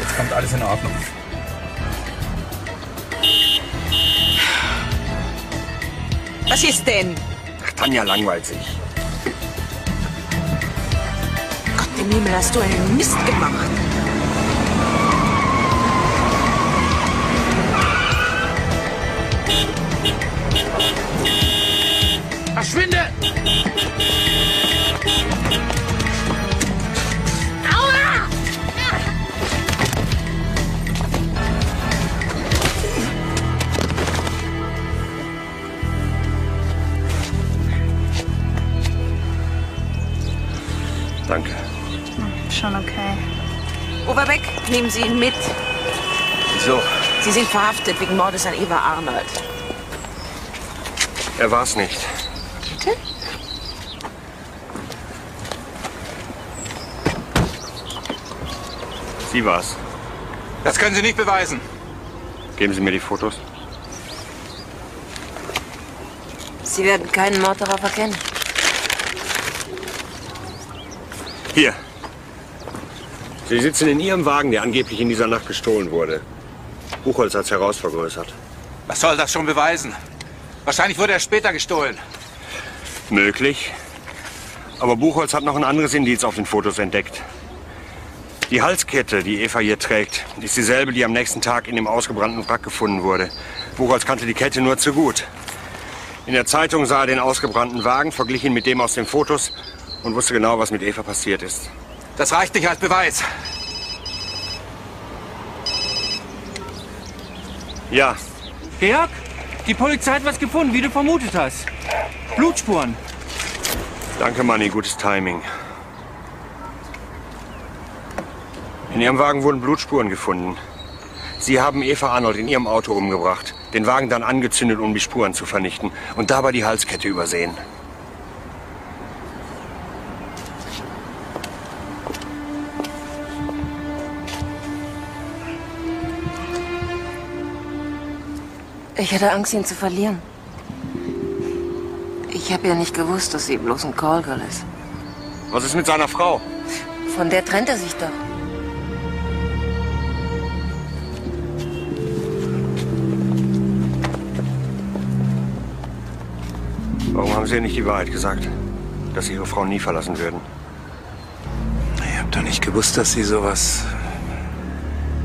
Jetzt kommt alles in Ordnung. Was ist denn? Ach, Tanja langweilt sich. Gott im Himmel, hast du einen Mist gemacht. Verschwinde! Danke. Schon okay. Oberbeck, nehmen Sie ihn mit. Wieso? Sie sind verhaftet wegen Mordes an Eva Arnold. Er war's nicht. Bitte? Sie war's. Das können Sie nicht beweisen. Geben Sie mir die Fotos. Sie werden keinen Mord darauf erkennen. Hier. Sie sitzen in Ihrem Wagen, der angeblich in dieser Nacht gestohlen wurde. Buchholz hat es herausvergrößert. Was soll das schon beweisen? Wahrscheinlich wurde er später gestohlen. Möglich. Aber Buchholz hat noch ein anderes Indiz auf den Fotos entdeckt. Die Halskette, die Eva hier trägt, ist dieselbe, die am nächsten Tag in dem ausgebrannten Wrack gefunden wurde. Buchholz kannte die Kette nur zu gut. In der Zeitung sah er den ausgebrannten Wagen, verglich ihn mit dem aus den Fotos und wusste genau, was mit Eva passiert ist. Das reicht nicht als Beweis. Ja. Georg, die Polizei hat was gefunden, wie du vermutet hast. Blutspuren. Danke, Manni, gutes Timing. In ihrem Wagen wurden Blutspuren gefunden. Sie haben Eva Arnold in ihrem Auto umgebracht, den Wagen dann angezündet, um die Spuren zu vernichten und dabei die Halskette übersehen. Ich hatte Angst, ihn zu verlieren. Ich habe ja nicht gewusst, dass sie bloß ein Callgirl ist. Was ist mit seiner Frau? Von der trennt er sich doch. Warum haben Sie ihr nicht die Wahrheit gesagt? Dass Sie Ihre Frau nie verlassen würden? Ich habe doch nicht gewusst, dass sie sowas...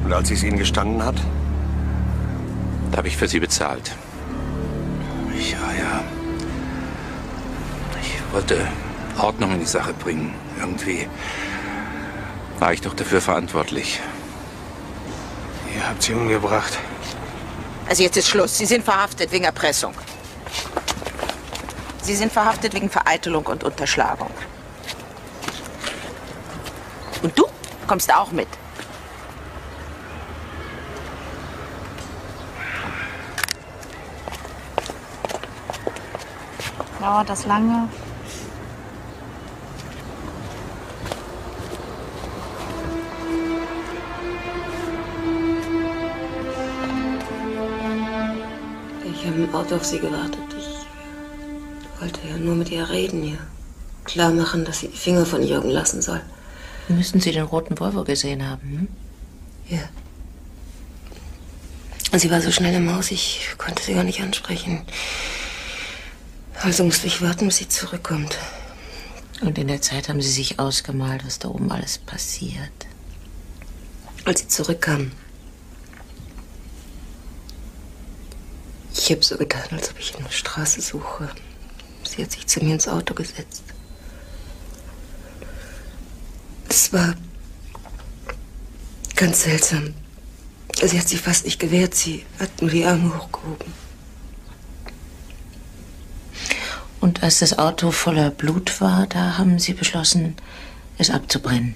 Und als sie es Ihnen gestanden hat? Da habe ich für sie bezahlt. Ja. Ich wollte Ordnung in die Sache bringen. Irgendwie war ich doch dafür verantwortlich. Ihr habt sie umgebracht. Also jetzt ist Schluss. Sie sind verhaftet wegen Erpressung. Sie sind verhaftet wegen Vereitelung und Unterschlagung. Und du kommst auch mit. Dauert das lange? Ich habe im Auto auf sie gewartet. Ich wollte ja nur mit ihr reden, ihr klar machen, dass sie die Finger von Jürgen lassen soll. Müssten Sie den roten Volvo gesehen haben? Hm? Ja. Sie war so schnell im Haus, ich konnte sie gar nicht ansprechen. Also musste ich warten, bis sie zurückkommt. Und in der Zeit haben Sie sich ausgemalt, was da oben alles passiert. Als sie zurückkam, ich habe so getan, als ob ich eine Straße suche. Sie hat sich zu mir ins Auto gesetzt. Es war ganz seltsam. Sie hat sich fast nicht gewehrt, sie hat nur die Arme hochgehoben. Und als das Auto voller Blut war, da haben Sie beschlossen, es abzubrennen.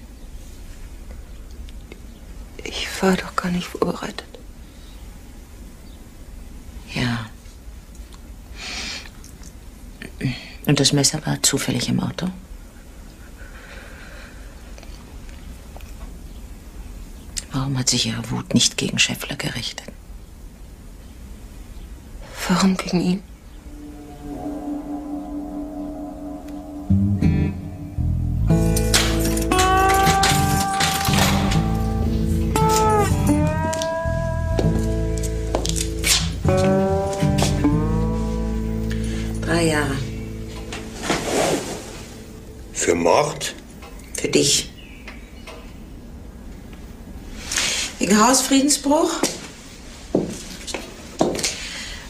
Ich war doch gar nicht vorbereitet. Ja. Und das Messer war zufällig im Auto? Warum hat sich Ihre Wut nicht gegen Schäffler gerichtet? Warum gegen ihn? Für Mord? Für dich. Wegen Hausfriedensbruch,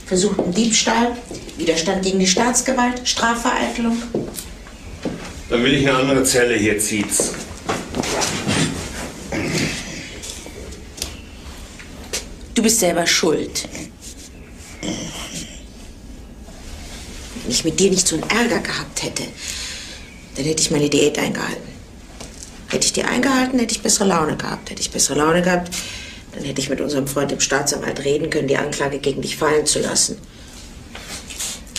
versuchten Diebstahl, Widerstand gegen die Staatsgewalt, Strafvereitelung. Dann will ich eine andere Zelle, hier zieht's. Du bist selber schuld. Wenn ich mit dir nicht so einen Ärger gehabt hätte, dann hätte ich meine Diät eingehalten. Hätte ich die eingehalten, hätte ich bessere Laune gehabt. Hätte ich bessere Laune gehabt, dann hätte ich mit unserem Freund im Staatsanwalt reden können, die Anklage gegen dich fallen zu lassen.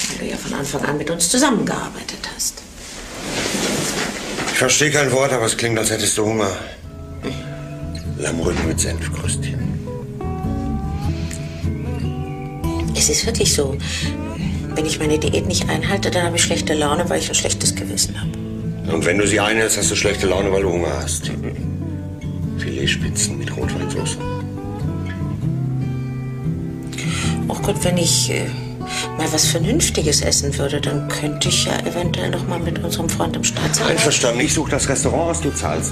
Weil du ja von Anfang an mit uns zusammengearbeitet hast. Ich verstehe kein Wort, aber es klingt, als hättest du Hunger. Lammrücken mit Senfkrustchen. Es ist wirklich so. Wenn ich meine Diät nicht einhalte, dann habe ich schlechte Laune, weil ich ein schlechtes Gewissen habe. Und wenn du sie einhältst, hast du schlechte Laune, weil du Hunger hast. Filetspitzen mit Rotweinsauce. Oh Gott, wenn ich mal was Vernünftiges essen würde, dann könnte ich ja eventuell noch mal mit unserem Freund im Staatsanwalt. Einverstanden, ich suche das Restaurant aus, du zahlst.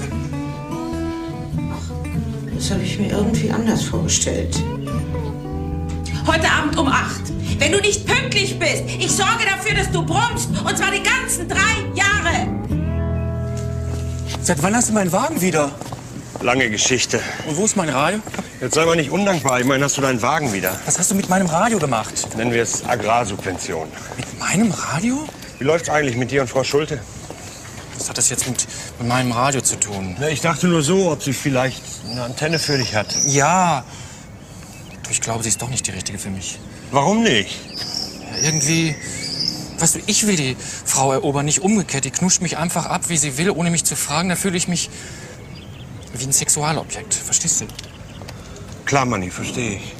Ach, das habe ich mir irgendwie anders vorgestellt. Heute Abend um 8. Wenn du nicht pünktlich bist, ich sorge dafür, dass du brummst. Und zwar die ganzen 3 Jahre. Seit wann hast du meinen Wagen wieder? Lange Geschichte. Und wo ist mein Radio? Jetzt sei mal nicht undankbar. Ich meine, hast du deinen Wagen wieder? Was hast du mit meinem Radio gemacht? Nennen wir es Agrarsubvention. Mit meinem Radio? Wie läuft's eigentlich mit dir und Frau Schulte? Was hat das jetzt mit meinem Radio zu tun? Na, ich dachte nur so, ob sie vielleicht eine Antenne für dich hat. Ja. Ich glaube, sie ist doch nicht die richtige für mich. Warum nicht? Ja, irgendwie, weißt du, ich will die Frau erobern, nicht umgekehrt. Die knuscht mich einfach ab, wie sie will, ohne mich zu fragen. Da fühle ich mich wie ein Sexualobjekt. Verstehst du? Klar, Manni, verstehe ich.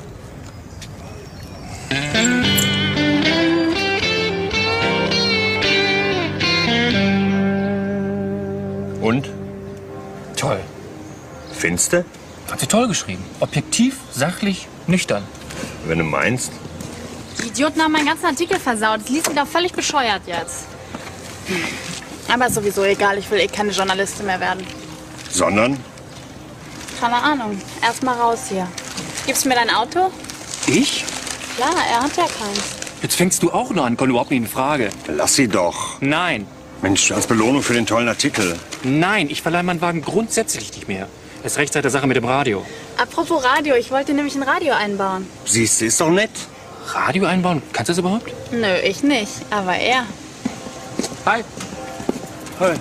Und? Toll. Findest du? Hat sie toll geschrieben. Objektiv, sachlich, nüchtern. Wenn du meinst. Die Idioten haben meinen ganzen Artikel versaut. Das liest mich doch völlig bescheuert jetzt. Aber ist sowieso egal. Ich will eh keine Journalistin mehr werden. Sondern? Keine Ahnung. Erst mal raus hier. Gibst du mir dein Auto? Ich? Klar, er hat ja keins. Jetzt fängst du auch noch an. Kommt überhaupt nicht in Frage. Lass sie doch. Nein. Mensch, als Belohnung für den tollen Artikel. Nein, ich verleihe meinen Wagen grundsätzlich nicht mehr. Erst recht seit der Sache mit dem Radio. Apropos Radio, ich wollte nämlich ein Radio einbauen. Siehst du, ist doch nett. Radio einbauen? Kannst du das überhaupt? Nö, ich nicht, aber er. Hi. Hi.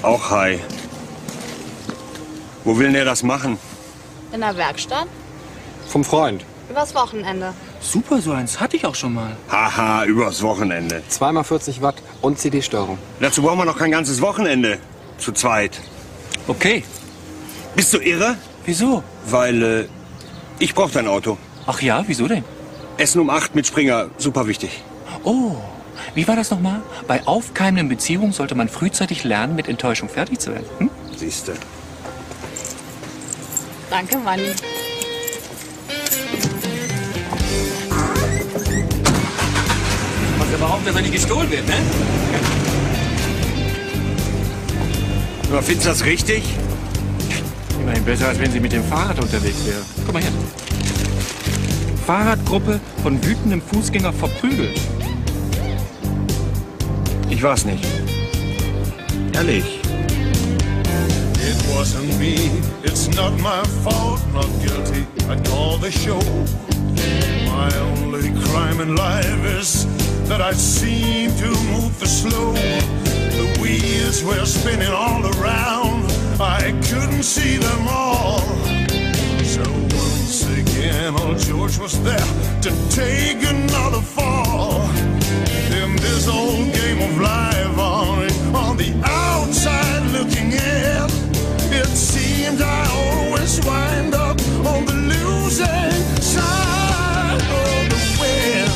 Auch hi. Wo will denn der das machen? In der Werkstatt. Vom Freund? Übers Wochenende. Super, so eins hatte ich auch schon mal. Haha, übers Wochenende. 2x40 Watt und CD-Steuerung. Dazu brauchen wir noch kein ganzes Wochenende. Zu zweit. Okay. Bist du irre? Wieso? Weil, ich brauch dein Auto. Ach ja, wieso denn? Essen um 8 mit Springer, super wichtig. Oh, wie war das nochmal? Bei aufkeimenden Beziehungen sollte man frühzeitig lernen, mit Enttäuschung fertig zu werden. Hm? Siehste. Danke, Manni. Was überhaupt, dass er nicht gestohlen wird, ne? Aber findest du das richtig? Immerhin besser, als wenn sie mit dem Fahrrad unterwegs wäre. Guck mal her. Fahrradgruppe von wütendem Fußgänger verprügelt. Ich war's nicht. Ehrlich. It wasn't me, it's not my fault, not guilty, I call the show. My only crime in life is that I seem to move for slow. The wheels were spinning all around, I couldn't see them all. So once again, old George was there to take another fall. There this old game of life on the outside looking in. It seems I always wind up on the losing side of the wind.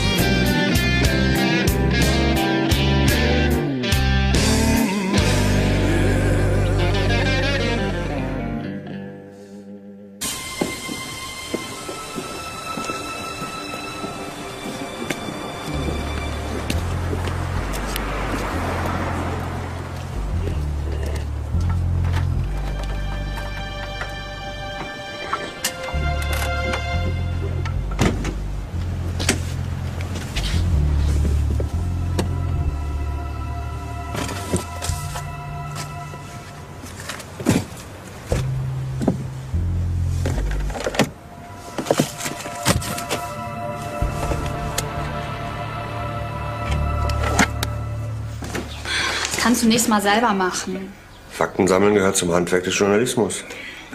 Kannst du nächstes Mal selber machen. Fakten sammeln gehört zum Handwerk des Journalismus.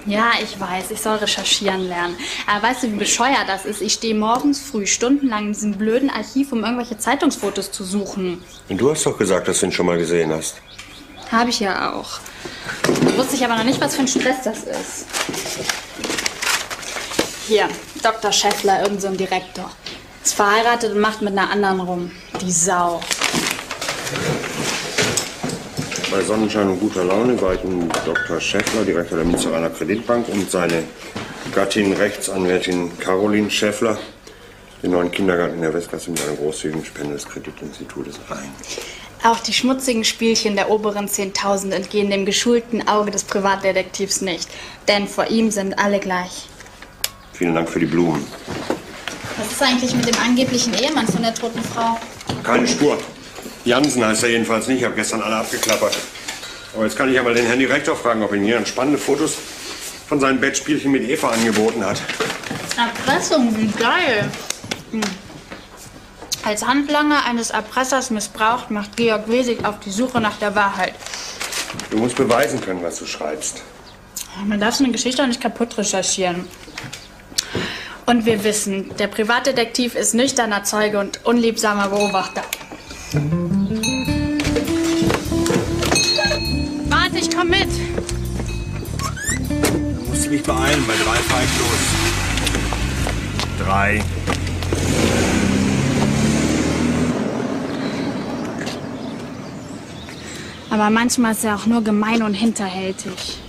Ja, ich weiß, ich soll recherchieren lernen. Aber weißt du, wie bescheuert das ist? Ich stehe morgens früh stundenlang in diesem blöden Archiv, um irgendwelche Zeitungsfotos zu suchen. Und du hast doch gesagt, dass du ihn schon mal gesehen hast. Habe ich ja auch. Wusste ich aber noch nicht, was für ein Stress das ist. Hier, Dr. Schäffler, irgend so ein Direktor. Ist verheiratet und macht mit einer anderen rum. Die Sau. Bei Sonnenschein und guter Laune war ich mit Dr. Schäffler, Direktor der Münsteraner Kreditbank, und seine Gattin, Rechtsanwältin Caroline Schäffler, den neuen Kindergarten in der Westgasse mit einer großzügigen Spende des Kreditinstitutes ein. Auch die schmutzigen Spielchen der oberen 10.000 entgehen dem geschulten Auge des Privatdetektivs nicht, denn vor ihm sind alle gleich. Vielen Dank für die Blumen. Was ist eigentlich mit dem angeblichen Ehemann von der toten Frau? Keine Spur. Jansen heißt er jedenfalls nicht, ich habe gestern alle abgeklappert. Aber jetzt kann ich ja mal den Herrn Direktor fragen, ob ihm jemand spannende Fotos von seinen Bettspielchen mit Eva angeboten hat. Erpressung, wie geil. Als Handlanger eines Erpressers missbraucht, macht Georg Wilsberg auf die Suche nach der Wahrheit. Du musst beweisen können, was du schreibst. Man darf so eine Geschichte auch nicht kaputt recherchieren. Und wir wissen, der Privatdetektiv ist nüchterner Zeuge und unliebsamer Beobachter. Warte, ich komm mit! Da musst du mich beeilen, bei 3 fahr ich los. 3. Aber manchmal ist er auch nur gemein und hinterhältig.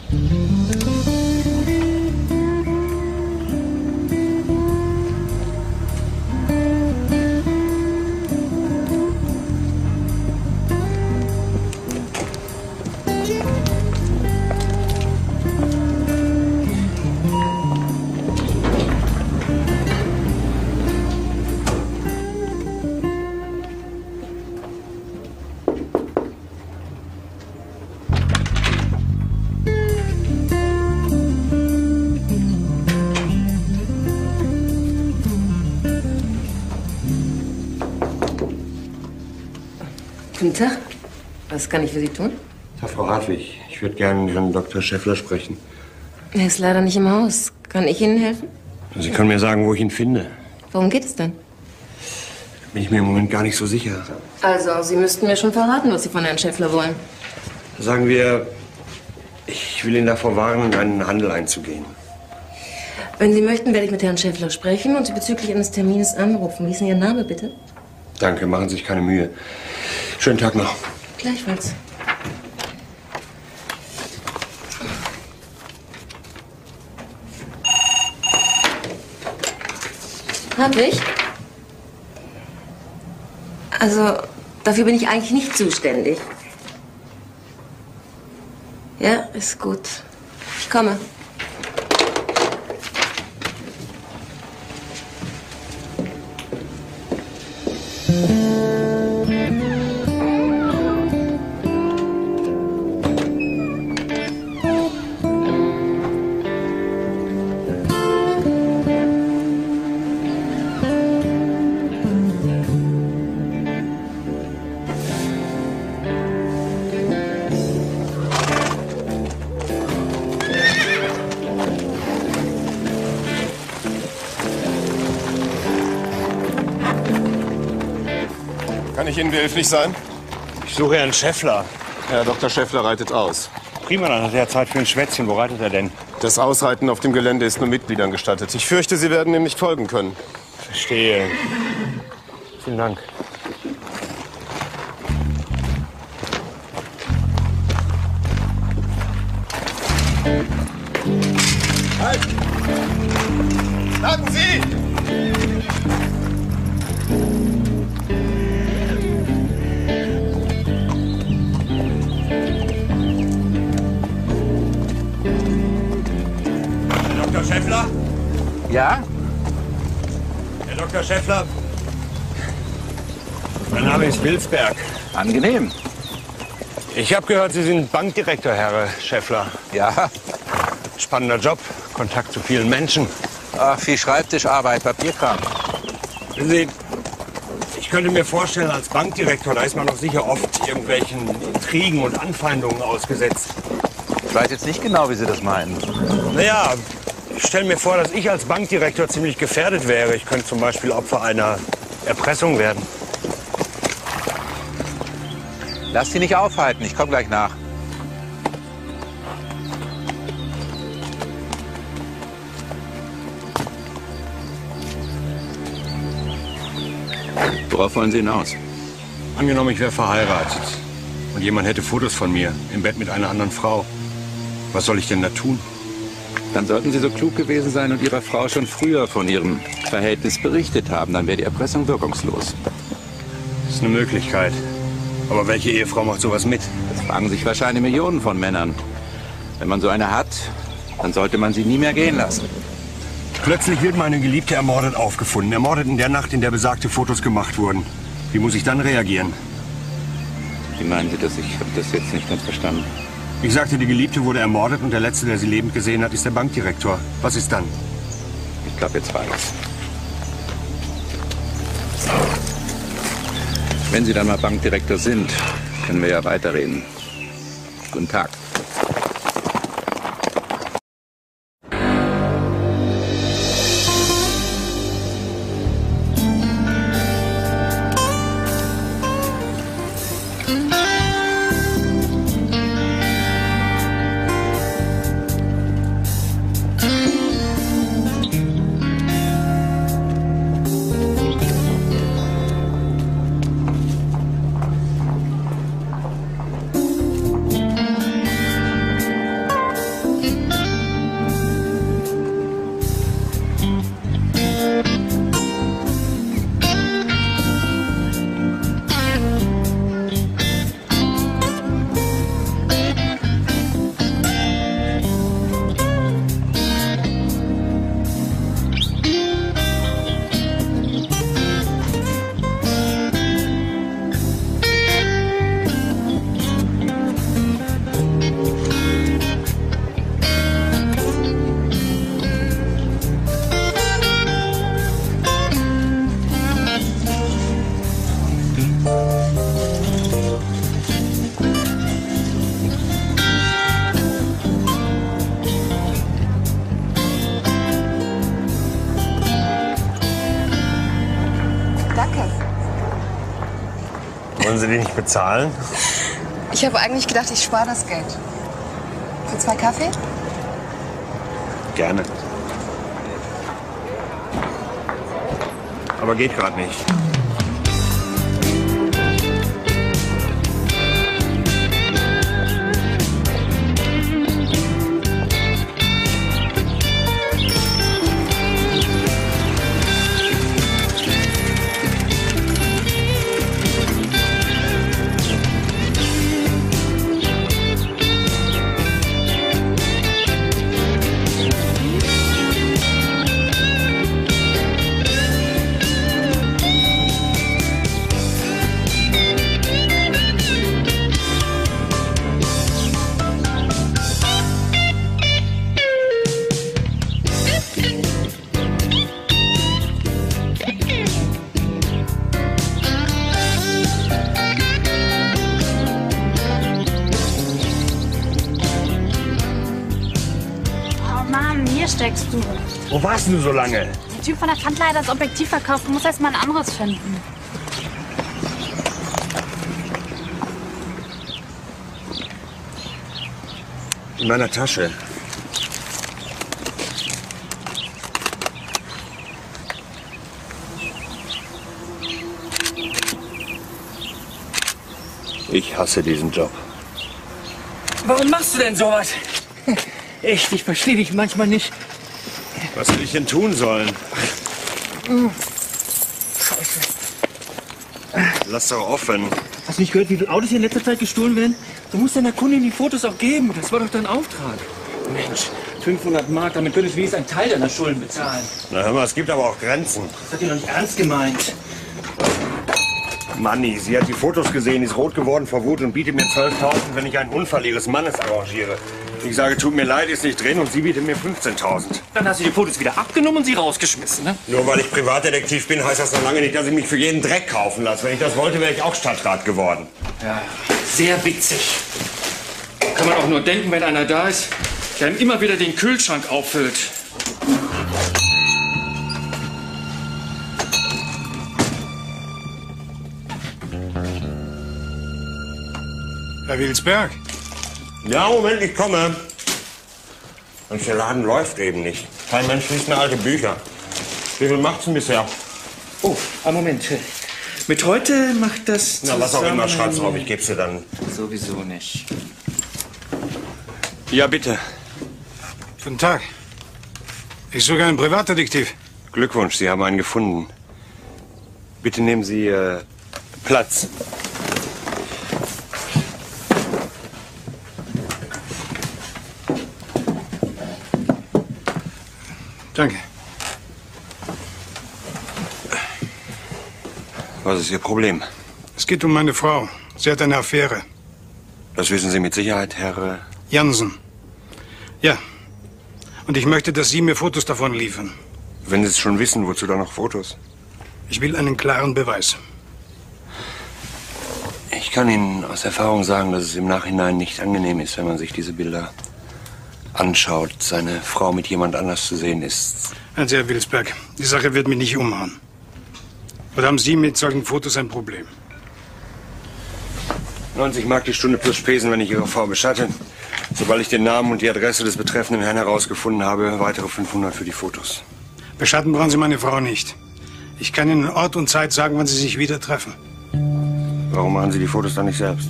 Guten Tag. Was kann ich für Sie tun? Ja, Frau Hartwig, ich würde gerne mit Herrn Dr. Schäffler sprechen. Er ist leider nicht im Haus. Kann ich Ihnen helfen? Sie können mir sagen, wo ich ihn finde. Worum geht es denn? Da bin ich mir im Moment gar nicht so sicher. Also, Sie müssten mir schon verraten, was Sie von Herrn Schäffler wollen. Sagen wir, ich will ihn davor warnen, in einen Handel einzugehen. Wenn Sie möchten, werde ich mit Herrn Schäffler sprechen und Sie bezüglich eines Termines anrufen. Wie ist denn Ihr Name, bitte? Danke, machen Sie sich keine Mühe. Schönen Tag noch. Gleichfalls. Hab ich? Also, dafür bin ich eigentlich nicht zuständig. Ja, ist gut. Ich komme. Kann ich Ihnen behilflich sein? Ich suche Herrn Schäffler. Herr Dr. Schäffler reitet aus. Prima, dann hat er Zeit für ein Schwätzchen. Wo reitet er denn? Das Ausreiten auf dem Gelände ist nur Mitgliedern gestattet. Ich fürchte, Sie werden ihm nicht folgen können. Verstehe. Vielen Dank. Halt! Warten Sie! Herr Dr. Schäffler? Ja? Herr Dr. Schäffler? Mein Name ist Wilsberg. Angenehm. Ich habe gehört, Sie sind Bankdirektor, Herr Schäffler. Ja. Spannender Job, Kontakt zu vielen Menschen. Ach, viel Schreibtischarbeit, Papierkram. Wissen Sie, ich könnte mir vorstellen, als Bankdirektor, da ist man doch sicher oft irgendwelchen Intrigen und Anfeindungen ausgesetzt. Ich weiß jetzt nicht genau, wie Sie das meinen. Naja, ich stelle mir vor, dass ich als Bankdirektor ziemlich gefährdet wäre. Ich könnte zum Beispiel Opfer einer Erpressung werden. Lass Sie nicht aufhalten, ich komme gleich nach. Worauf wollen Sie hinaus? Angenommen, ich wäre verheiratet und jemand hätte Fotos von mir im Bett mit einer anderen Frau. Was soll ich denn da tun? Dann sollten Sie so klug gewesen sein und Ihrer Frau schon früher von Ihrem Verhältnis berichtet haben. Dann wäre die Erpressung wirkungslos. Das ist eine Möglichkeit. Aber welche Ehefrau macht sowas mit? Das fragen sich wahrscheinlich Millionen von Männern. Wenn man so eine hat, dann sollte man sie nie mehr gehen lassen. Plötzlich wird meine Geliebte ermordet aufgefunden. Ermordet in der Nacht, in der besagte Fotos gemacht wurden. Wie muss ich dann reagieren? Wie meinen Sie das? Ich habe das jetzt nicht ganz verstanden. Ich sagte, die Geliebte wurde ermordet und der Letzte, der sie lebend gesehen hat, ist der Bankdirektor. Was ist dann? Ich glaube, jetzt war es. Wenn Sie dann mal Bankdirektor sind, können wir ja weiterreden. Guten Tag. Sie die nicht bezahlen? Ich habe eigentlich gedacht, ich spare das Geld. Für 2 Kaffee? Gerne. Aber geht gerade nicht. Wo warst du so lange? Der Typ von der Pfandleihe hat das Objektiv verkauft. Du musst erst mal ein anderes finden. In meiner Tasche. Ich hasse diesen Job. Warum machst du denn sowas? Echt, ich verstehe dich manchmal nicht. Was hätte ich denn tun sollen? Scheiße. Lass doch offen. Hast du nicht gehört, wie viele Autos hier in letzter Zeit gestohlen werden? Du musst deiner Kundin die Fotos auch geben. Das war doch dein Auftrag. Mensch, 500 Mark, damit könntest du wenigstens einen Teil deiner Schulden bezahlen. Na hör mal, es gibt aber auch Grenzen. Das hat ihr doch nicht ernst gemeint. Manni, sie hat die Fotos gesehen, ist rot geworden vor Wut und bietet mir 12.000, wenn ich einen Unfall ihres Mannes arrangiere. Ich sage, tut mir leid, ist nicht drin und sie bietet mir 15.000. Dann hast du die Fotos wieder abgenommen und sie rausgeschmissen, ne? Nur weil ich Privatdetektiv bin, heißt das noch lange nicht, dass ich mich für jeden Dreck kaufen lasse. Wenn ich das wollte, wäre ich auch Stadtrat geworden. Ja, sehr witzig. Kann man auch nur denken, wenn einer da ist, der ihm immer wieder den Kühlschrank auffüllt. Herr Wilsberg? Ja, Moment, ich komme. Und der Laden läuft eben nicht. Kein Mensch liest mehr alte Bücher. Wie viel macht's denn bisher? Oh, einen Moment. Mit heute macht das zusammen... Na, was auch immer, schreib's drauf, ich geb's dir dann. Sowieso nicht. Ja, bitte. Guten Tag. Ich suche einen Privatdetektiv. Glückwunsch, Sie haben einen gefunden. Bitte nehmen Sie Platz. Danke. Was ist Ihr Problem? Es geht um meine Frau. Sie hat eine Affäre. Das wissen Sie mit Sicherheit, Herr... Jansen. Ja. Und ich möchte, dass Sie mir Fotos davon liefern. Wenn Sie es schon wissen, wozu dann noch Fotos? Ich will einen klaren Beweis. Ich kann Ihnen aus Erfahrung sagen, dass es im Nachhinein nicht angenehm ist, wenn man sich diese Bilder... anschaut, seine Frau mit jemand anders zu sehen ist. Also, Herr Wilsberg, die Sache wird mich nicht umhauen. Oder haben Sie mit solchen Fotos ein Problem? 90 Mark die Stunde plus Spesen, wenn ich Ihre Frau beschatte. Sobald ich den Namen und die Adresse des betreffenden Herrn herausgefunden habe, weitere 500 für die Fotos. Beschatten brauchen Sie meine Frau nicht. Ich kann Ihnen Ort und Zeit sagen, wann Sie sich wieder treffen. Warum machen Sie die Fotos dann nicht selbst?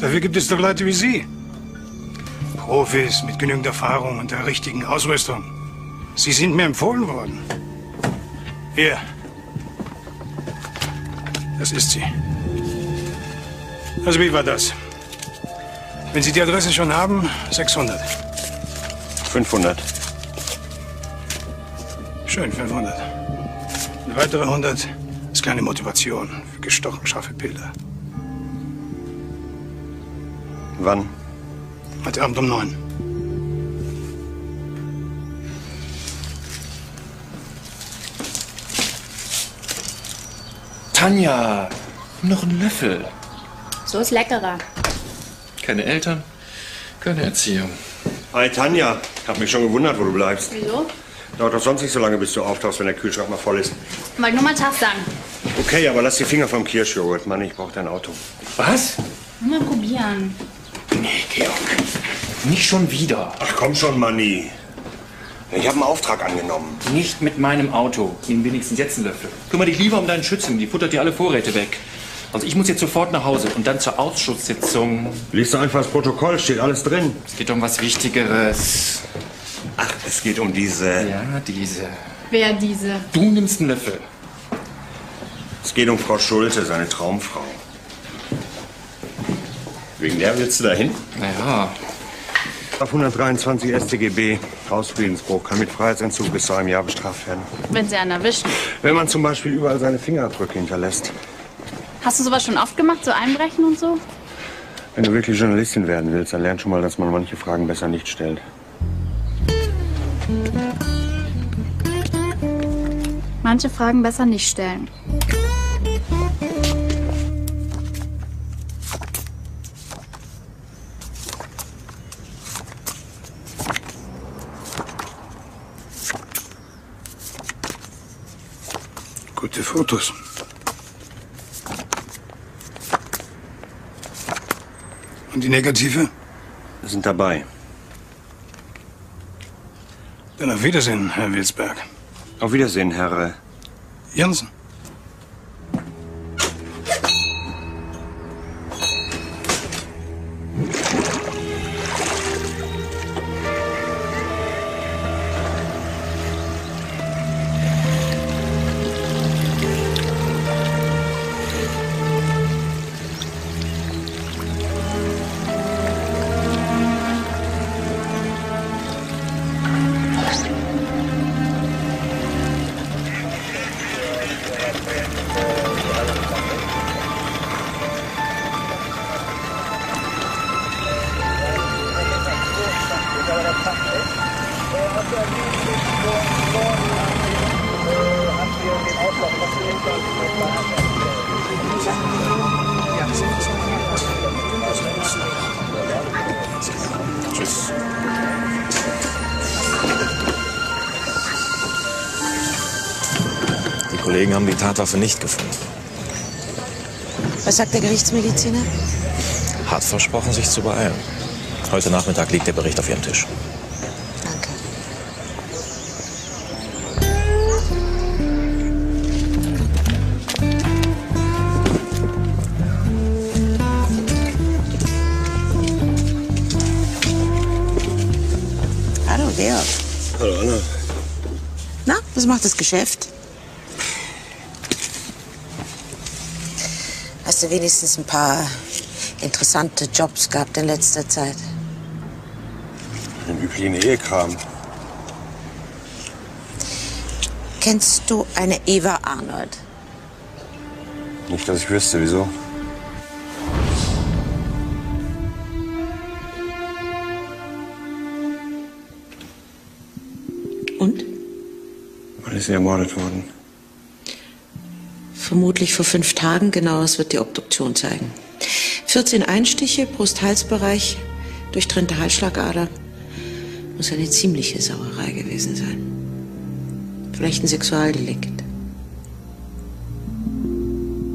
Dafür gibt es doch Leute wie Sie. Profis mit genügend Erfahrung und der richtigen Ausrüstung. Sie sind mir empfohlen worden. Hier. Das ist sie. Also wie war das? Wenn Sie die Adresse schon haben, 600. 500. Schön, 500. Eine weitere 100 ist keine Motivation für gestochen scharfe Bilder. Wann? Heute Abend um 9. Tanja, noch ein Löffel. So ist leckerer. Keine Eltern, keine Erziehung. Hi Tanja, hab mich schon gewundert, wo du bleibst. Wieso? Dauert doch sonst nicht so lange, bis du auftauchst, wenn der Kühlschrank mal voll ist. Wollte nur mal Tag sagen. Okay, aber lass die Finger vom Kirschjoghurt. Mann, ich brauch dein Auto. Was? Mal probieren. Nee, Georg. Nicht schon wieder. Ach komm schon, Manni. Ich habe einen Auftrag angenommen. Nicht mit meinem Auto. Ihnen wenigstens jetzt einen Löffel. Kümmere dich lieber um deinen Schützen. Die futtert dir alle Vorräte weg. Also ich muss jetzt sofort nach Hause und dann zur Ausschusssitzung. Lies doch einfach das Protokoll. Steht alles drin. Es geht um was Wichtigeres. Ach, es geht um diese... Ja, diese. Wer diese? Du nimmst einen Löffel. Es geht um Frau Schulte, seine Traumfrau. Wegen der willst du dahin? Naja. Auf 123 StGB, Hausfriedensbruch, kann mit Freiheitsentzug bis zu einem Jahr bestraft werden. Wenn sie einen erwischen? Wenn man zum Beispiel überall seine Fingerabdrücke hinterlässt. Hast du sowas schon oft gemacht, so einbrechen und so? Wenn du wirklich Journalistin werden willst, dann lern schon mal, dass man manche Fragen besser nicht stellt. Manche Fragen besser nicht stellen. Gute Fotos. Und die Negative? Sind dabei. Dann auf Wiedersehen, Herr Wilsberg. Auf Wiedersehen, Herr Jansen. Die Tatwaffe nicht gefunden. Was sagt der Gerichtsmediziner? Hat versprochen, sich zu beeilen. Heute Nachmittag liegt der Bericht auf Ihrem Tisch. Danke. Hallo, Leo. Hallo, Anna. Na, was macht das Geschäft? Hast du wenigstens ein paar interessante Jobs gehabt in letzter Zeit? Den üblichen Ehekram. Kennst du eine Eva Arnold? Nicht, dass ich wüsste, wieso. Und? Wann ist sie ermordet worden? Vermutlich vor 5 Tagen, genaueres wird die Obduktion zeigen. 14 Einstiche, Brust-Halsbereich, durchtrennte Halsschlagader. Muss eine ziemliche Sauerei gewesen sein. Vielleicht ein Sexualdelikt.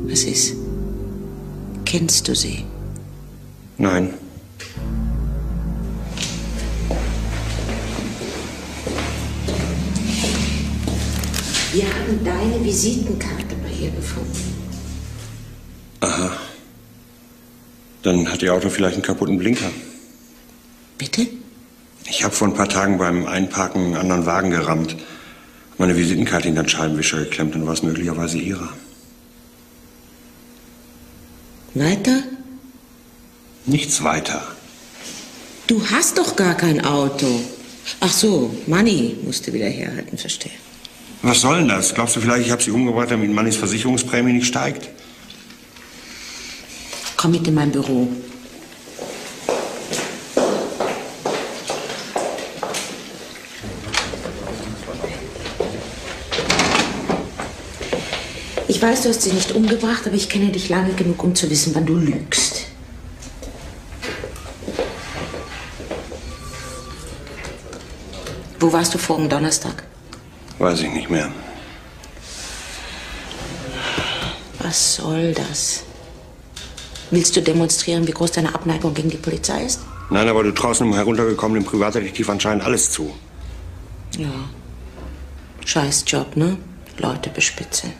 Was ist? Kennst du sie? Nein. Wir haben deine Visitenkarte bei ihr gefunden. Aha. Dann hat ihr Auto vielleicht einen kaputten Blinker. Bitte? Ich habe vor ein paar Tagen beim Einparken einen anderen Wagen gerammt. Meine Visitenkarte in den Scheibenwischer geklemmt und war es möglicherweise ihrer. Weiter? Nichts weiter. Du hast doch gar kein Auto. Ach so, Manni musste wieder herhalten, verstehe. Was soll denn das? Glaubst du vielleicht, ich habe sie umgebracht, damit Mannis Versicherungsprämie nicht steigt? Komm mit in mein Büro. Ich weiß, du hast sie nicht umgebracht, aber ich kenne dich lange genug, um zu wissen, wann du lügst. Wo warst du vorigen Donnerstag? Weiß ich nicht mehr. Was soll das? Willst du demonstrieren, wie groß deine Abneigung gegen die Polizei ist? Nein, aber du traust einem heruntergekommenen Privatdetektiv anscheinend alles zu. Ja. Scheiß Job, ne? Leute bespitzen.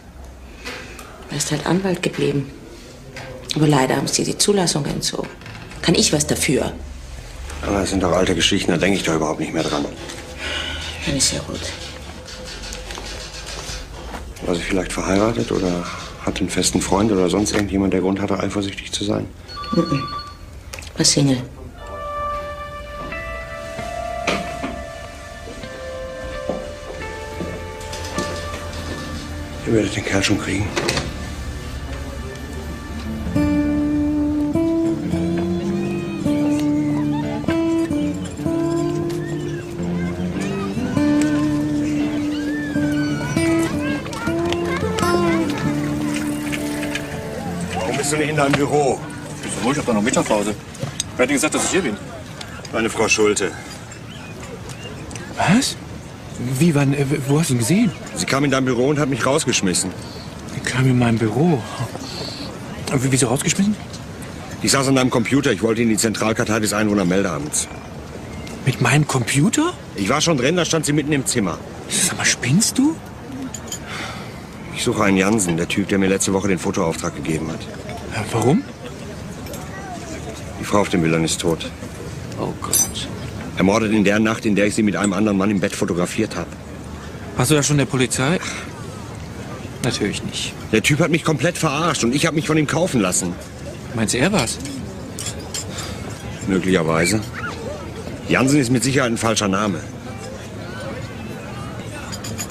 Er ist halt Anwalt geblieben. Aber leider haben sie die Zulassung entzogen. Kann ich was dafür? Aber das sind doch alte Geschichten, da denke ich doch überhaupt nicht mehr dran. Dann ist ja gut. War sie vielleicht verheiratet oder hat einen festen Freund oder sonst irgendjemand, der Grund hatte, eifersüchtig zu sein? Nein. War Single. Ihr werdet den Kerl schon kriegen. Im Büro. Bist du ruhig, ich hab da noch Mittagspause. Wer hat dir gesagt, dass ich hier bin? Meine Frau Schulte. Was? Wie, wann, wo hast du ihn gesehen? Sie kam in dein Büro und hat mich rausgeschmissen. Sie kam in mein Büro? Wieso rausgeschmissen? Ich saß an deinem Computer, ich wollte in die Zentralkartei des Einwohnermeldeamts. Mit meinem Computer? Ich war schon drin, da stand sie mitten im Zimmer. Sag mal, spinnst du? Ich suche einen Jansen, der Typ, der mir letzte Woche den Fotoauftrag gegeben hat. Warum? Die Frau auf den Bildern ist tot. Oh Gott. Ermordet in der Nacht, in der ich sie mit einem anderen Mann im Bett fotografiert habe. Warst du da schon der Polizei? Ach, natürlich nicht. Der Typ hat mich komplett verarscht und ich habe mich von ihm kaufen lassen. Meinst du, er war's? Möglicherweise. Jansen ist mit Sicherheit ein falscher Name.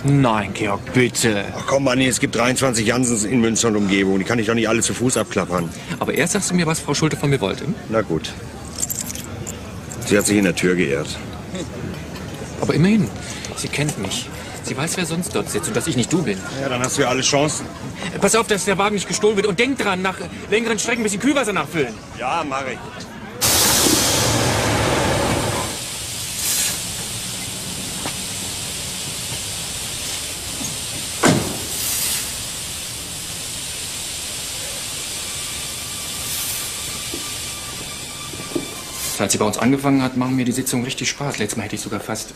Nein, Georg, bitte. Ach komm, Manni, es gibt 23 Jansens in Münster und Umgebung. Die kann ich doch nicht alle zu Fuß abklappern. Aber erst sagst du mir, was Frau Schulte von mir wollte. Na gut. Sie hat sich in der Tür geirrt. Aber immerhin, sie kennt mich. Sie weiß, wer sonst dort sitzt und dass ich nicht du bin. Ja, dann hast du ja alle Chancen. Pass auf, dass der Wagen nicht gestohlen wird. Und denk dran, nach längeren Strecken ein bisschen Kühlwasser nachfüllen. Ja, mach ich. Als sie bei uns angefangen hat, machen mir die Sitzungen richtig Spaß. Letztes Mal hätte ich sogar fast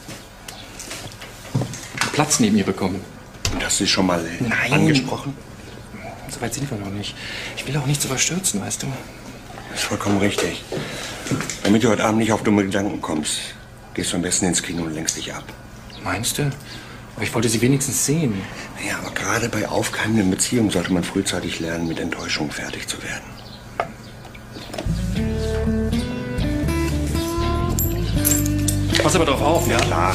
Platz neben ihr bekommen. Das ist schon mal angesprochen. So weit sind wir noch nicht. Ich will auch nicht so überstürzen, weißt du. Das ist vollkommen richtig. Damit du heute Abend nicht auf dumme Gedanken kommst, gehst du am besten ins Kino und lenkst dich ab. Meinst du? Aber ich wollte sie wenigstens sehen. Naja, aber gerade bei aufkeimenden Beziehungen sollte man frühzeitig lernen, mit Enttäuschung fertig zu werden. Pass aber drauf auf, ja? Klar.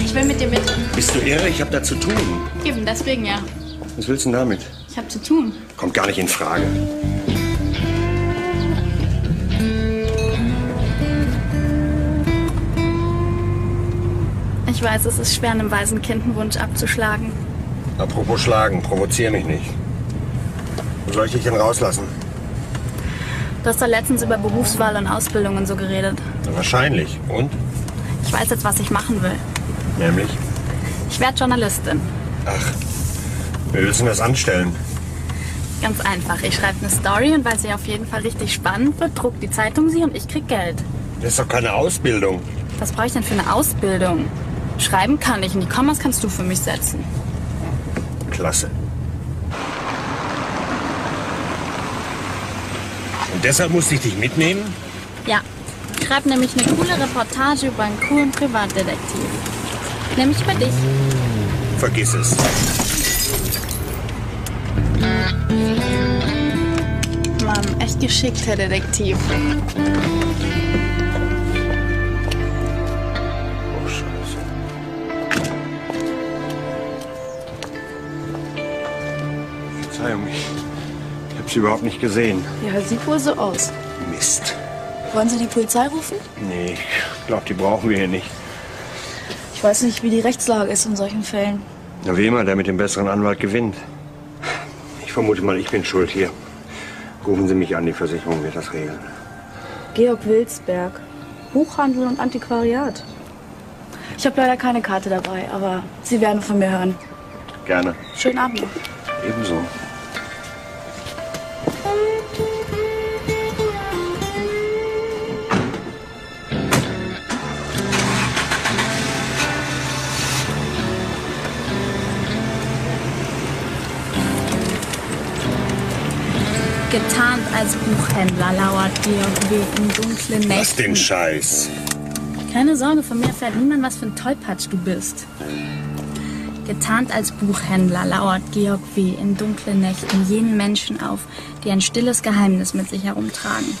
Ich will mit dir mit. Bist du irre? Ich hab da zu tun. Eben, deswegen ja. Was willst du denn damit? Ich hab zu tun. Kommt gar nicht in Frage. Ich weiß, es ist schwer, einem weisen Kind einen Wunsch abzuschlagen. Apropos schlagen, provozier mich nicht. Wo soll ich dich denn rauslassen? Du hast doch letztens über Berufswahl und Ausbildung und so geredet. Ja, wahrscheinlich. Und? Ich weiß jetzt, was ich machen will. Nämlich? Ich werde Journalistin. Ach, wir müssen das anstellen. Ganz einfach. Ich schreibe eine Story und weil sie auf jeden Fall richtig spannend wird, druckt die Zeitung sie und ich krieg Geld. Das ist doch keine Ausbildung. Was brauche ich denn für eine Ausbildung? Schreiben kann ich und die Kommas kannst du für mich setzen. Klasse. Und deshalb musste ich dich mitnehmen? Ja. Ich schreibe nämlich eine coole Reportage über einen coolen Privatdetektiv. Nämlich über dich. Vergiss es. Mann, echt geschickt, Herr Detektiv. Oh, Scheiße. Verzeihung, ich hab sie überhaupt nicht gesehen. Ja, sieht wohl so aus. Mist. Wollen Sie die Polizei rufen? Nee, ich glaube, die brauchen wir hier nicht. Ich weiß nicht, wie die Rechtslage ist in solchen Fällen. Na, wie immer, der mit dem besseren Anwalt gewinnt. Ich vermute mal, ich bin schuld hier. Rufen Sie mich an, die Versicherung wird das regeln. Georg Wilsberg, Buchhandel und Antiquariat. Ich habe leider keine Karte dabei, aber Sie werden von mir hören. Gerne. Schönen Abend noch. Ebenso. Getarnt als Buchhändler lauert Georg wegen dunklen Nächten. Was den Scheiß? Keine Sorge, von mir erfährt niemand, was für ein Tollpatsch du bist. Getarnt als Buchhändler lauert Georg W. in dunklen Nächten jenen Menschen auf, die ein stilles Geheimnis mit sich herumtragen.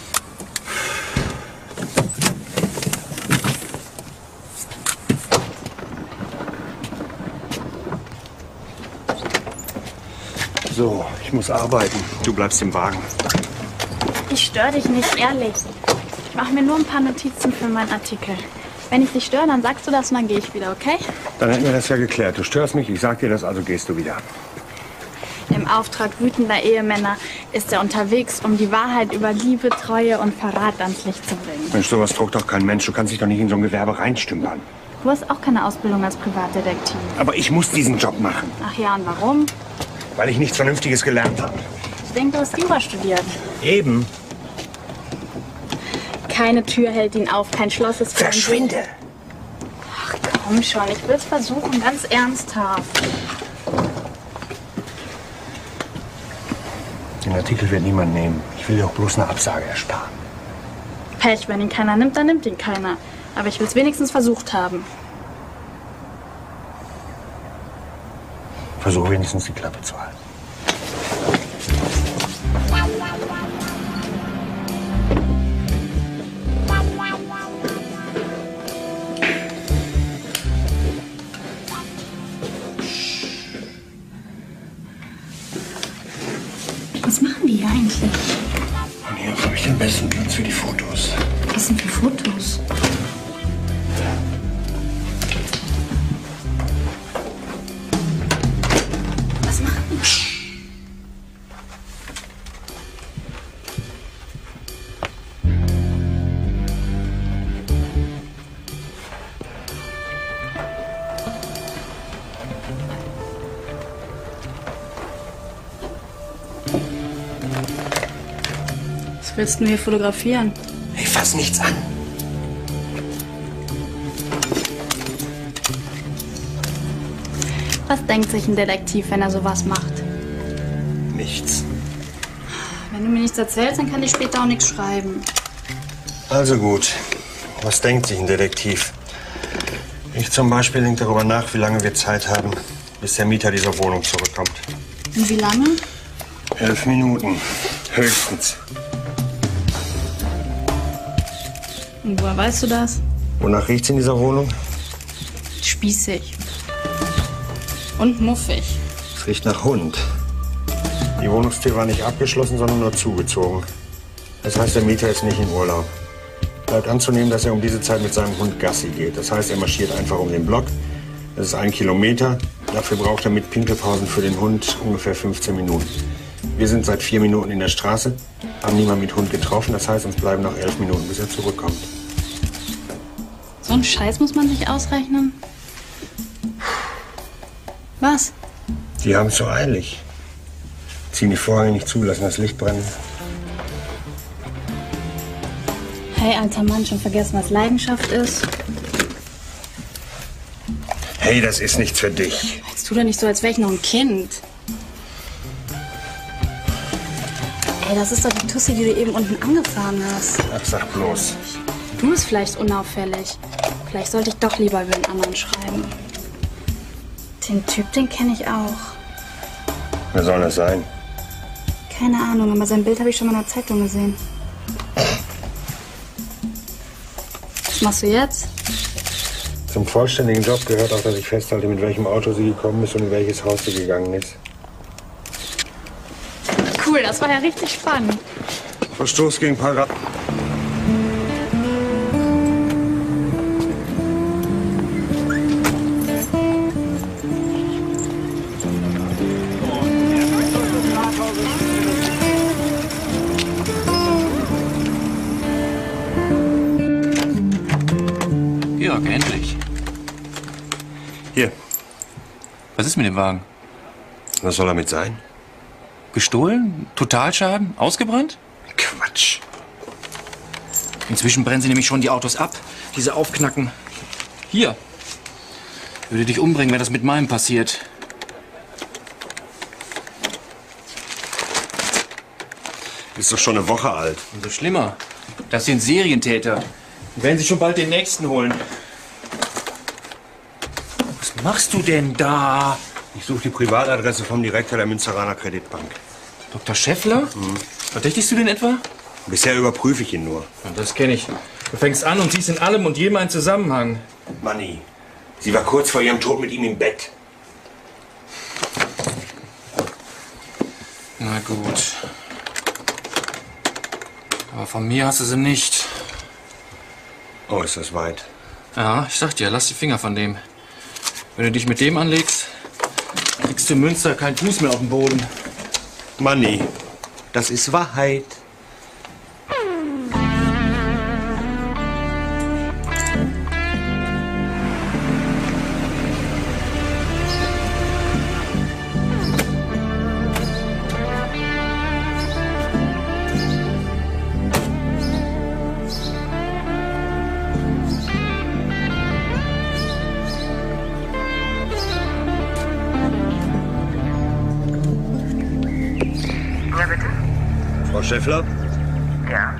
So, ich muss arbeiten. Du bleibst im Wagen. Ich störe dich nicht, ehrlich. Ich mache mir nur ein paar Notizen für meinen Artikel. Wenn ich dich störe, dann sagst du das und dann gehe ich wieder, okay? Dann hätten wir das ja geklärt. Du störst mich, ich sag dir das, also gehst du wieder. Im Auftrag wütender Ehemänner ist er unterwegs, um die Wahrheit über Liebe, Treue und Verrat ans Licht zu bringen. Mensch, sowas druckt doch kein Mensch. Du kannst dich doch nicht in so ein Gewerbe reinstümpern. Du hast auch keine Ausbildung als Privatdetektiv. Aber ich muss diesen Job machen. Ach ja, und warum? Weil ich nichts Vernünftiges gelernt habe. Ich denke, du hast Jura studiert. Eben. Keine Tür hält ihn auf, kein Schloss ist für ihn. Verschwinde! Ach komm schon, ich will es versuchen, ganz ernsthaft. Den Artikel wird niemand nehmen. Ich will dir auch bloß eine Absage ersparen. Pech, wenn ihn keiner nimmt, dann nimmt ihn keiner. Aber ich will es wenigstens versucht haben. Versuch wenigstens die Klappe zu halten. Was machen die hier eigentlich? Und hier habe ich den besten Platz für die Fotos. Was sind die Fotos? Was machen die? Psst. Was willst du hier fotografieren? Ich fass nichts an. Was denkt sich ein Detektiv, wenn er sowas macht? Nichts. Wenn du mir nichts erzählst, dann kann ich später auch nichts schreiben. Also gut. Was denkt sich ein Detektiv? Ich zum Beispiel denke darüber nach, wie lange wir Zeit haben, bis der Mieter dieser Wohnung zurückkommt. Und wie lange? 11 Minuten. Höchstens. Und woher weißt du das? Wonach riecht's in dieser Wohnung? Spießig. Und muffig. Es riecht nach Hund. Die Wohnungstür war nicht abgeschlossen, sondern nur zugezogen. Das heißt, der Mieter ist nicht in Urlaub. Bleibt anzunehmen, dass er um diese Zeit mit seinem Hund Gassi geht. Das heißt, er marschiert einfach um den Block. Das ist 1 Kilometer. Dafür braucht er mit Pinkelpausen für den Hund ungefähr 15 Minuten. Wir sind seit 4 Minuten in der Straße, haben niemand mit Hund getroffen. Das heißt, uns bleiben noch 11 Minuten, bis er zurückkommt. So einen Scheiß muss man sich ausrechnen. Was? Die haben es so eilig. Ziehen die Vorhänge nicht zu, lassen das Licht brennen. Hey, alter Mann, schon vergessen, was Leidenschaft ist? Hey, das ist nichts für dich. Jetzt tu doch nicht so, als wäre ich noch ein Kind. Ey, das ist doch die Tussi, die du eben unten angefahren hast. Ach, sag bloß. Du bist vielleicht unauffällig. Vielleicht sollte ich doch lieber über den anderen schreiben. Den Typ, den kenne ich auch. Wer soll das sein? Keine Ahnung, aber sein Bild habe ich schon mal in der Zeitung gesehen. Was machst du jetzt? Zum vollständigen Job gehört auch, dass ich festhalte, mit welchem Auto sie gekommen ist und in welches Haus sie gegangen ist. Cool, das war ja richtig spannend. Verstoß gegen Paragraph. Was ist mit dem Wagen? Was soll damit sein? Gestohlen? Totalschaden? Ausgebrannt? Quatsch. Inzwischen brennen sie nämlich schon die Autos ab. Diese Aufknacken. Hier. Würde dich umbringen, wenn das mit meinem passiert. Ist doch schon eine Woche alt. Umso schlimmer. Das sind Serientäter. Und werden sie schon bald den nächsten holen. Was machst du denn da? Ich suche die Privatadresse vom Direktor der Münsteraner Kreditbank. Dr. Schäffler? Mhm. Verdächtigst du den etwa? Bisher überprüfe ich ihn nur. Ja, das kenne ich. Du fängst an und siehst in allem und jedem einen Zusammenhang. Manni, sie war kurz vor ihrem Tod mit ihm im Bett. Na gut. Aber von mir hast du sie nicht. Oh, ist das weit. Ja, ich sag dir, lass die Finger von dem. Wenn du dich mit dem anlegst, kriegst du in Münster keinen Fuß mehr auf den Boden. Manni, das ist Wahrheit. Frau Schäffler? Ja.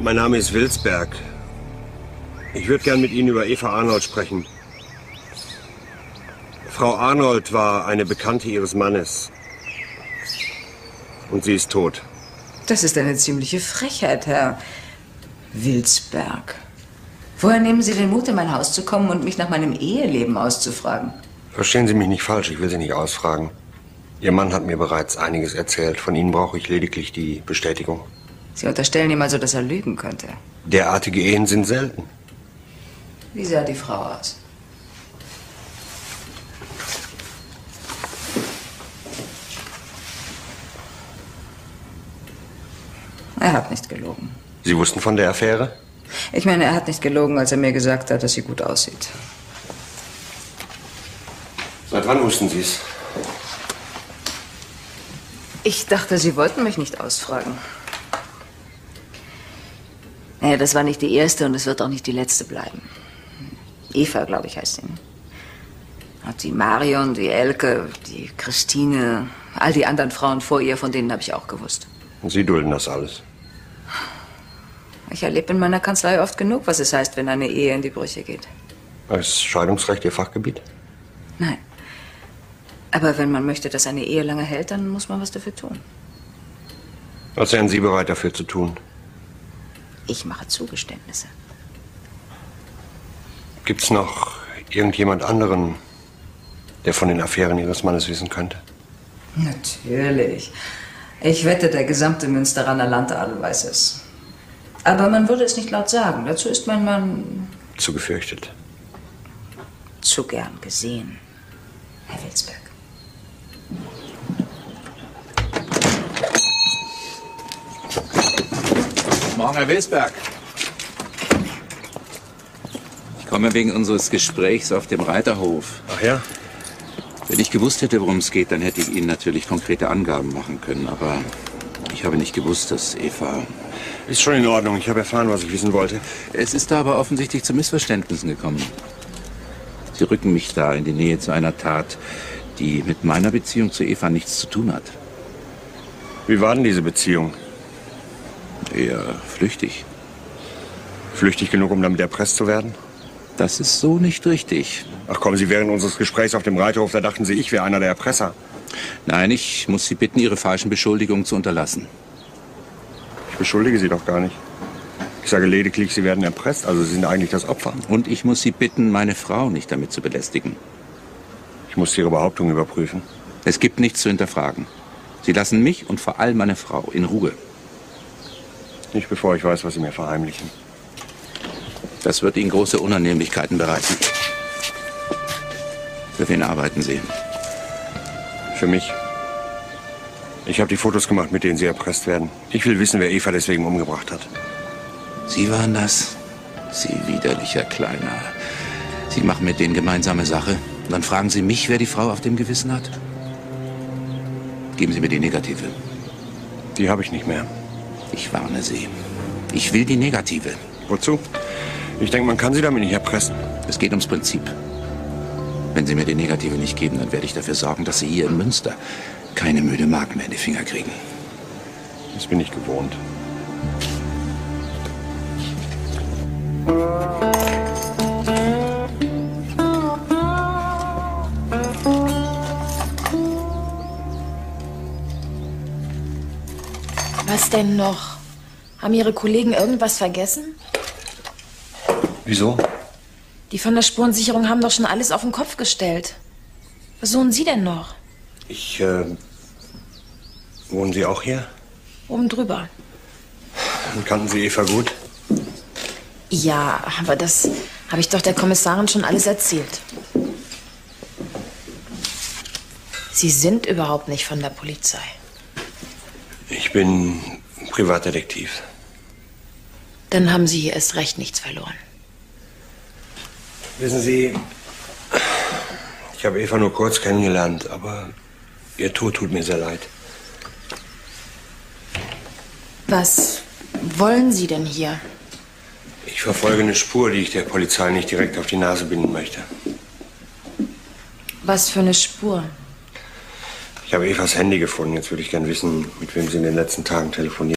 Mein Name ist Wilsberg. Ich würde gern mit Ihnen über Eva Arnold sprechen. Frau Arnold war eine Bekannte Ihres Mannes. Und sie ist tot. Das ist eine ziemliche Frechheit, Herr Wilsberg. Woher nehmen Sie den Mut, in mein Haus zu kommen und mich nach meinem Eheleben auszufragen? Verstehen Sie mich nicht falsch, ich will Sie nicht ausfragen. Ihr Mann hat mir bereits einiges erzählt. Von Ihnen brauche ich lediglich die Bestätigung. Sie unterstellen ihm also, dass er lügen könnte? Derartige Ehen sind selten. Wie sah die Frau aus? Er hat nicht gelogen. Sie wussten von der Affäre? Ich meine, er hat nicht gelogen, als er mir gesagt hat, dass sie gut aussieht. Seit wann wussten Sie es? Ich dachte, Sie wollten mich nicht ausfragen. Naja, das war nicht die erste und es wird auch nicht die letzte bleiben. Eva, glaube ich, heißt sie. Hat die Marion, die Elke, die Christine, all die anderen Frauen vor ihr, von denen habe ich auch gewusst. Und Sie dulden das alles? Ich erlebe in meiner Kanzlei oft genug, was es heißt, wenn eine Ehe in die Brüche geht. Ist Scheidungsrecht Ihr Fachgebiet? Nein. Aber wenn man möchte, dass eine Ehe lange hält, dann muss man was dafür tun. Was wären Sie bereit, dafür zu tun? Ich mache Zugeständnisse. Gibt's noch irgendjemand anderen, der von den Affären Ihres Mannes wissen könnte? Natürlich. Ich wette, der gesamte Münsteraner Landadel weiß es. Aber man würde es nicht laut sagen. Dazu ist mein Mann... zu gefürchtet. Zu gern gesehen, Herr Wilsberg. Morgen, Herr Wilsberg. Ich komme wegen unseres Gesprächs auf dem Reiterhof. Ach ja? Wenn ich gewusst hätte, worum es geht, dann hätte ich Ihnen natürlich konkrete Angaben machen können. Aber ich habe nicht gewusst, dass Eva... Ist schon in Ordnung. Ich habe erfahren, was ich wissen wollte. Es ist da aber offensichtlich zu Missverständnissen gekommen. Sie rücken mich da in die Nähe zu einer Tat, die mit meiner Beziehung zu Eva nichts zu tun hat. Wie war denn diese Beziehung? Eher flüchtig. Flüchtig genug, um damit erpresst zu werden? Das ist so nicht richtig. Ach komm, Sie während unseres Gesprächs auf dem Reiterhof, da dachten Sie, ich wäre einer der Erpresser. Nein, ich muss Sie bitten, Ihre falschen Beschuldigungen zu unterlassen. Ich beschuldige Sie doch gar nicht. Ich sage lediglich, Sie werden erpresst, also Sie sind eigentlich das Opfer. Und ich muss Sie bitten, meine Frau nicht damit zu belästigen. Ich muss Ihre Behauptung überprüfen. Es gibt nichts zu hinterfragen. Sie lassen mich und vor allem meine Frau in Ruhe. Nicht bevor ich weiß, was Sie mir verheimlichen. Das wird Ihnen große Unannehmlichkeiten bereiten. Für wen arbeiten Sie? Für mich. Ich habe die Fotos gemacht, mit denen Sie erpresst werden. Ich will wissen, wer Eva deswegen umgebracht hat. Sie waren das? Sie widerlicher Kleiner. Sie machen mit denen gemeinsame Sache. Und dann fragen Sie mich, wer die Frau auf dem Gewissen hat? Geben Sie mir die Negative. Die habe ich nicht mehr. Ich warne Sie. Ich will die Negative. Wozu? Ich denke, man kann Sie damit nicht erpressen. Es geht ums Prinzip. Wenn Sie mir die Negative nicht geben, dann werde ich dafür sorgen, dass Sie hier in Münster keine müde Mark mehr in die Finger kriegen. Das bin ich gewohnt. Was denn noch? Haben Ihre Kollegen irgendwas vergessen? Wieso? Die von der Spurensicherung haben doch schon alles auf den Kopf gestellt. Was suchen Sie denn noch? Wohnen Sie auch hier? Oben drüber. Und kannten Sie Eva gut? Ja, aber das habe ich doch der Kommissarin schon alles erzählt. Sie sind überhaupt nicht von der Polizei. Ich bin Privatdetektiv. Dann haben Sie hier erst recht nichts verloren. Wissen Sie, ich habe Eva nur kurz kennengelernt, aber ihr Tod tut mir sehr leid. Was wollen Sie denn hier? Ich verfolge eine Spur, die ich der Polizei nicht direkt auf die Nase binden möchte. Was für eine Spur? Ich habe Evas Handy gefunden. Jetzt würde ich gern wissen, mit wem sie in den letzten Tagen telefoniert.